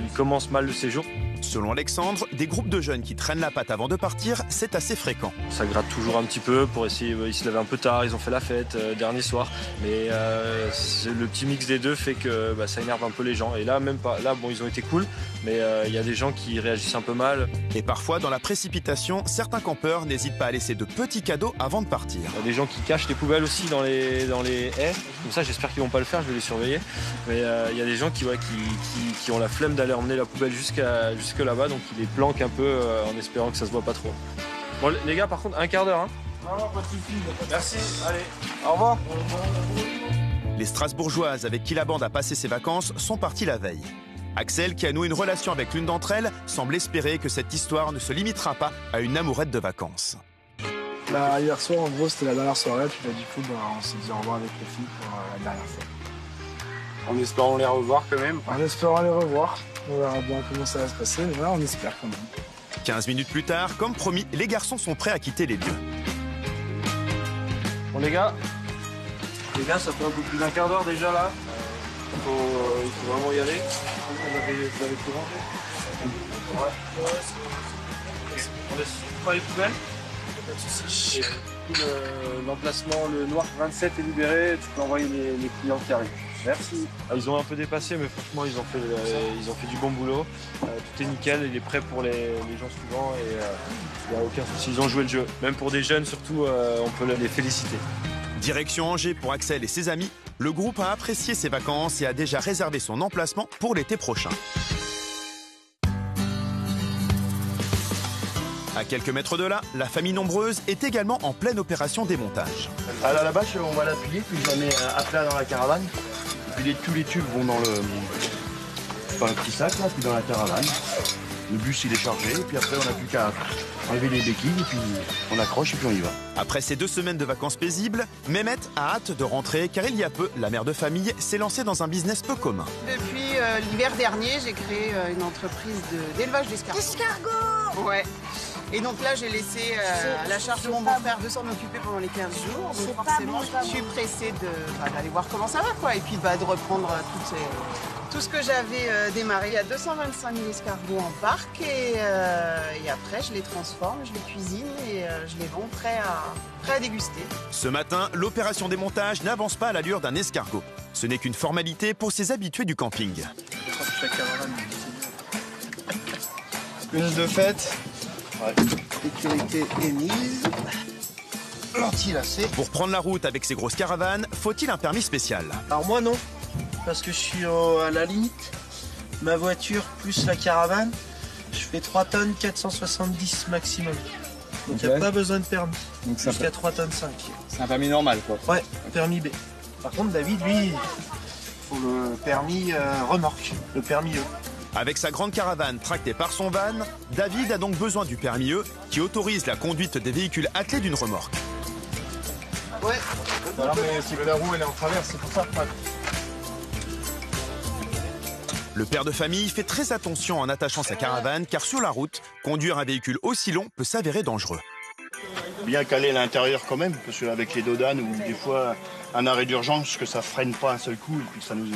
ils commencent mal le séjour. Selon Alexandre, des groupes de jeunes qui traînent la patte avant de partir, c'est assez fréquent. Ça gratte toujours un petit peu pour essayer, ils se lèvent un peu tard, ils ont fait la fête euh, dernier soir. Mais euh, le petit mix des deux fait que bah, ça énerve un peu les gens. Et là, même pas. Là, bon, ils ont été cool, mais il euh, y a des gens qui réagissent un peu mal. Et parfois, dans la précipitation, certains campeurs n'hésitent pas à laisser de petits cadeaux avant de partir. Il y a des gens qui cachent des poubelles aussi dans les, dans les haies. Comme ça, j'espère qu'ils vont pas le faire, je vais les surveiller. Mais il euh, y a des gens qui, ouais, qui, qui, qui ont la flemme d'aller emmener la poubelle jusqu'à jusque là-bas, donc ils les planquent un peu euh, en espérant que ça se voit pas trop. Bon, les gars, par contre, un quart d'heure, hein. Non, non, pas de soucis. Merci, allez, au revoir. Les Strasbourgeoises avec qui la bande a passé ses vacances sont parties la veille. Axel, qui a noué une relation avec l'une d'entre elles, semble espérer que cette histoire ne se limitera pas à une amourette de vacances. Là, hier soir, en gros, c'était la dernière soirée, puis là, du coup, bah, on s'est dit au revoir avec les filles pour euh, la dernière fois. En espérant les revoir quand même. En espérant les revoir. On verra bien comment ça va se passer, mais là, on espère quand même. quinze minutes plus tard, comme promis, les garçons sont prêts à quitter les lieux. Bon les gars, les gars, ça fait un peu plus d'un quart d'heure déjà là. Il faut, euh, il faut vraiment y aller. Vous avez, vous avez tout rangé ? Ouais. On laisse pas les poubelles. Et puis l'emplacement, le noir vingt-sept est libéré. Tu peux envoyer les, les clients qui arrivent. Merci. Ils ont un peu dépassé, mais franchement, ils ont fait, euh, ils ont fait du bon boulot. Euh, tout est nickel, il est prêt pour les, les gens suivants et il euh, n'y a aucun souci. Ils ont joué le jeu. Même pour des jeunes, surtout, euh, on peut les féliciter. Direction Angers pour Axel et ses amis, le groupe a apprécié ses vacances et a déjà réservé son emplacement pour l'été prochain. À quelques mètres de là, la famille nombreuse est également en pleine opération démontage. Alors la bâche, on va la plier, puis je la mets à plat dans la caravane. Puis les, tous les tubes vont dans le, dans le petit sac, là, puis dans la caravane. Le bus, il est chargé, et puis après, on n'a plus qu'à enlever les béquilles, et puis on accroche, et puis on y va. Après ces deux semaines de vacances paisibles, Mehmet a hâte de rentrer, car il y a peu, la mère de famille s'est lancée dans un business peu commun. Depuis euh, l'hiver dernier, j'ai créé euh, une entreprise d'élevage de, d'escargots. Escargots. Ouais. Et donc là, j'ai laissé euh, à la charge de mon beau-frère de s'en occuper pendant les quinze jours. Donc forcément, bon, je suis pressée d'aller bah, voir comment ça va, quoi. Et puis bah, de reprendre toutes ces, tout ce que j'avais euh, démarré. Il y a deux cent vingt-cinq mille escargots en parc. Et, euh, et après, je les transforme, je les cuisine et euh, je les vends prêts à, prêts à déguster. Ce matin, l'opération démontage n'avance pas à l'allure d'un escargot. Ce n'est qu'une formalité pour ces habitués du camping. Une de fête. Ouais. Sécurité émise, l'antilacé. Pour prendre la route avec ces grosses caravanes, faut-il un permis spécial? Alors moi non, parce que je suis à la limite. Ma voiture plus la caravane, je fais trois tonnes quatre cent soixante-dix maximum. Donc il n'y a pas besoin de permis, jusqu'à trois tonnes cinq. C'est un permis normal quoi? Ouais, okay. Permis B. Par contre David, lui, il faut le permis euh, remorque, le permis E. Avec sa grande caravane tractée par son van, David a donc besoin du permis E qui autorise la conduite des véhicules attelés d'une remorque. Ouais. Non, mais si la roue elle est en travers, c'est pour ça. Le père de famille fait très attention en attachant sa caravane car sur la route, conduire un véhicule aussi long peut s'avérer dangereux. Bien caler à l'intérieur quand même, parce qu'avec les dodanes ou des fois un arrêt d'urgence que ça freine pas un seul coup et puis que ça nous,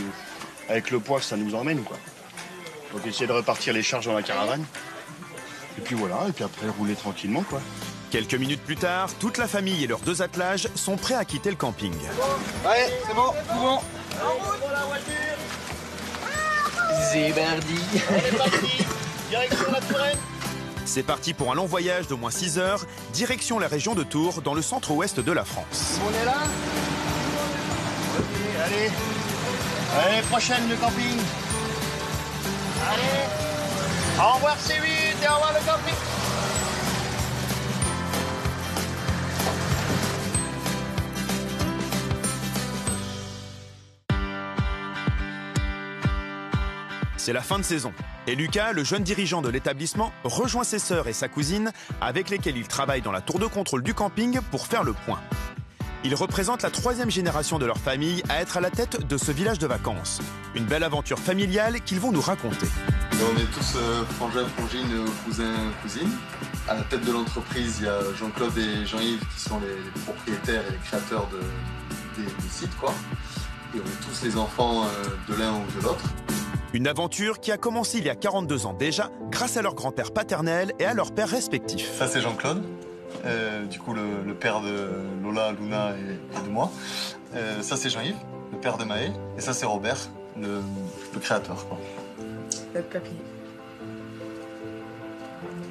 avec le poids ça nous emmène quoi. Donc essayer de repartir les charges dans la caravane. Et puis voilà, et puis après rouler tranquillement quoi. Quelques minutes plus tard, toute la famille et leurs deux attelages sont prêts à quitter le camping. Allez, c'est bon, courons. En route pour la voiture. C'est parti. C'est parti. Direction la Touraine. C'est parti pour un long voyage d'au moins six heures, direction la région de Tours, dans le centre-ouest de la France. On est là. Ok, allez. Allez, prochaine le camping. Allez, au revoir C huit et au revoir le camping. C'est la fin de saison et Lucas, le jeune dirigeant de l'établissement, rejoint ses sœurs et sa cousine avec lesquelles il travaille dans la tour de contrôle du camping pour faire le point. Ils représentent la troisième génération de leur famille à être à la tête de ce village de vacances. Une belle aventure familiale qu'ils vont nous raconter. On est tous euh, frangins, frangines, cousins, cousines. À la tête de l'entreprise, il y a Jean-Claude et Jean-Yves qui sont les, les propriétaires et les créateurs de, des, des sites, quoi. Et on est tous les enfants euh, de l'un ou de l'autre. Une aventure qui a commencé il y a quarante-deux ans déjà, grâce à leur grand-père paternel et à leur père respectif. Ça, c'est Jean-Claude. Euh, du coup, le, le père de Lola, Luna et, et de moi. Euh, ça, c'est Jean-Yves, le père de Maë. Et ça, c'est Robert, le, le créateur. Quoi. Le papy.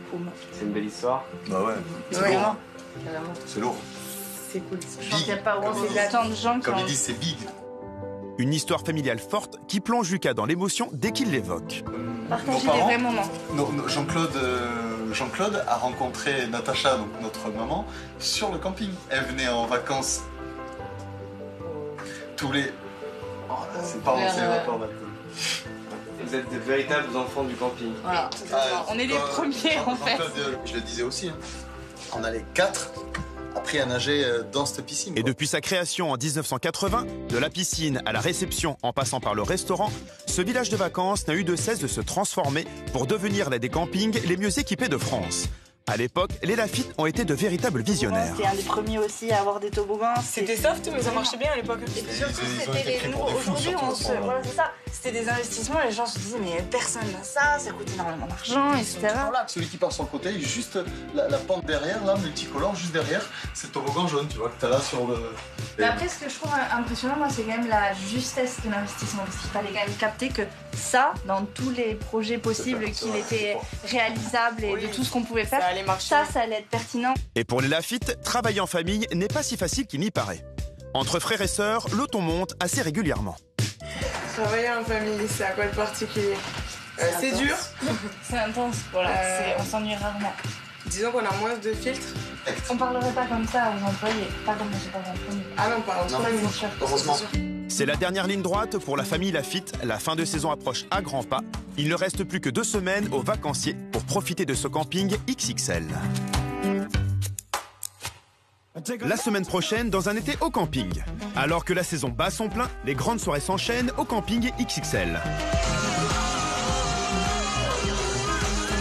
paume. C'est une belle histoire. Bah ouais, c'est ouais, lourd. C'est lourd. C'est cool. Je pense qu'il n'y a pas vraiment tant de gens. Comme ils disent, c'est big. Une histoire familiale forte qui plonge Lucas dans l'émotion dès qu'il l'évoque. Partager des vrais moments. Non, non, Jean-Claude euh, Jean-Claude a rencontré Natacha, donc notre maman, sur le camping. Elle venait en vacances tous les... Oh, c'est pas mon sévapeur d'alcool. Vous êtes des véritables enfants du camping. Voilà. Ah, on est les premiers en fait. Je le disais aussi, hein. On a les quatre appris à nager dans cette piscine. Et quoi. Depuis sa création en mille neuf cent quatre-vingts, de la piscine à la réception en passant par le restaurant, ce village de vacances n'a eu de cesse de se transformer pour devenir l'un des campings les mieux équipés de France. À l'époque, les Lafitte ont été de véritables visionnaires. C'était un des premiers aussi à avoir des toboggans. C'était soft, mais ça marchait bien à l'époque. Et puis surtout, c'était les nouveaux. Aujourd'hui, on se... voilà, c'est ça. C'était des investissements, les gens se disaient, mais personne n'a ça, ça coûte énormément d'argent, et cetera. Celui qui part sur le côté, juste la, la pente derrière, là, multicolore, juste derrière, c'est le toboggan jaune, tu vois, que t'as là sur le... Mais après, ce que je trouve impressionnant, moi, c'est quand même la justesse de l'investissement. Parce qu'il fallait quand même capter que ça, dans tous les projets possibles, qu'il était réalisable et oui, de tout ce qu'on pouvait faire, ça, ça allait être pertinent. Et pour les Lafitte, travailler en famille n'est pas si facile qu'il n'y paraît. Entre frères et sœurs, le ton monte assez régulièrement. Travailler en famille, c'est à quoi de particulier? euh, C'est dur. C'est intense, voilà. Euh... On s'ennuie rarement. Disons qu'on a moins de filtres. On parlerait pas comme ça aux employés, pas comme je parle en famille. Ah non, pas en famille, heureusement. C'est la dernière ligne droite pour la famille Lafitte. La fin de saison approche à grands pas. Il ne reste plus que deux semaines aux vacanciers pour profiter de ce camping X X L. La semaine prochaine, dans un été au camping. Alors que la saison bat son plein, les grandes soirées s'enchaînent au camping X X L.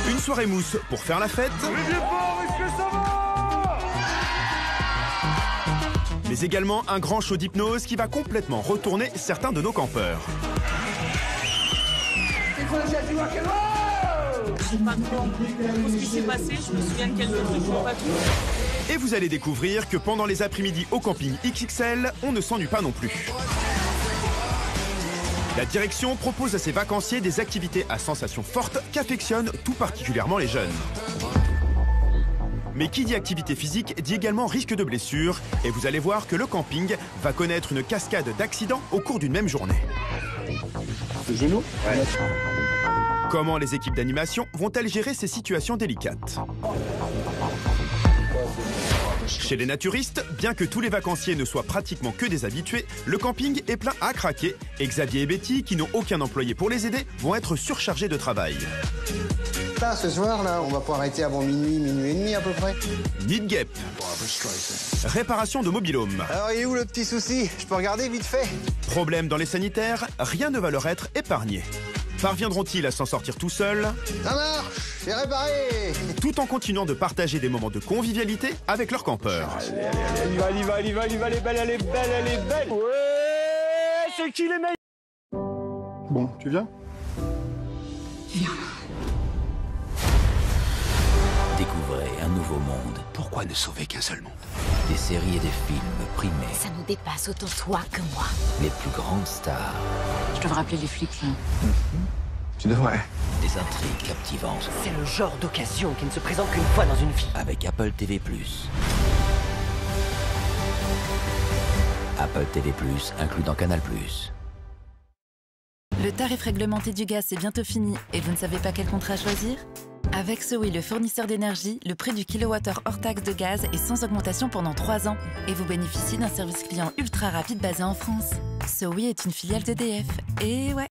Une soirée mousse pour faire la fête. Les Vieux Port, est-ce que ça va ? Mais également un grand show d'hypnose qui va complètement retourner certains de nos campeurs. Je sais pas trop ce qui s'est passé, je me souviens de quelques trucs, je vois pas tout. Et vous allez découvrir que pendant les après-midi au camping X X L, on ne s'ennuie pas non plus. La direction propose à ses vacanciers des activités à sensations fortes qu'affectionnent tout particulièrement les jeunes. Mais qui dit activité physique dit également risque de blessure. Et vous allez voir que le camping va connaître une cascade d'accidents au cours d'une même journée. Le genou ? Ouais. Comment les équipes d'animation vont-elles gérer ces situations délicates ? Chez les naturistes, bien que tous les vacanciers ne soient pratiquement que des habitués, le camping est plein à craquer. Et Xavier et Betty, qui n'ont aucun employé pour les aider, vont être surchargés de travail. Là, ce soir, là, on va pas arrêter avant minuit, minuit et demi à peu près. Nid de guêpe. Réparation de mobilhome. Alors, il est où le petit souci? Je peux regarder vite fait. Problème dans les sanitaires, rien ne va leur être épargné. Parviendront-ils à s'en sortir tout seuls? Ça marche, c'est réparé. Tout en continuant de partager des moments de convivialité avec leurs campeurs. Allez, allez, allez, il va, il va, il va, il va, elle est belle, elle est belle, elle est belle. Ouais, c'est qui les meilleurs? Bon, tu viens? Viens. Découvrez un nouveau monde. Pourquoi ne sauver qu'un seul monde? Des séries et des films primés. Ça nous dépasse autant toi que moi. Les plus grandes stars. Je devrais appeler les flics, là. Mm-hmm. Tu devrais. Des intrigues captivantes. C'est le genre d'occasion qui ne se présente qu'une fois dans une vie. Avec Apple T V plus. Apple T V plus, inclus dans Canal plus. Le tarif réglementé du gaz, c'est bientôt fini. Et vous ne savez pas quel contrat choisir? Avec Soli, le fournisseur d'énergie, le prix du kilowattheure hors taxe de gaz est sans augmentation pendant trois ans. Et vous bénéficiez d'un service client ultra rapide basé en France. Soli est une filiale d'E D F. Et ouais,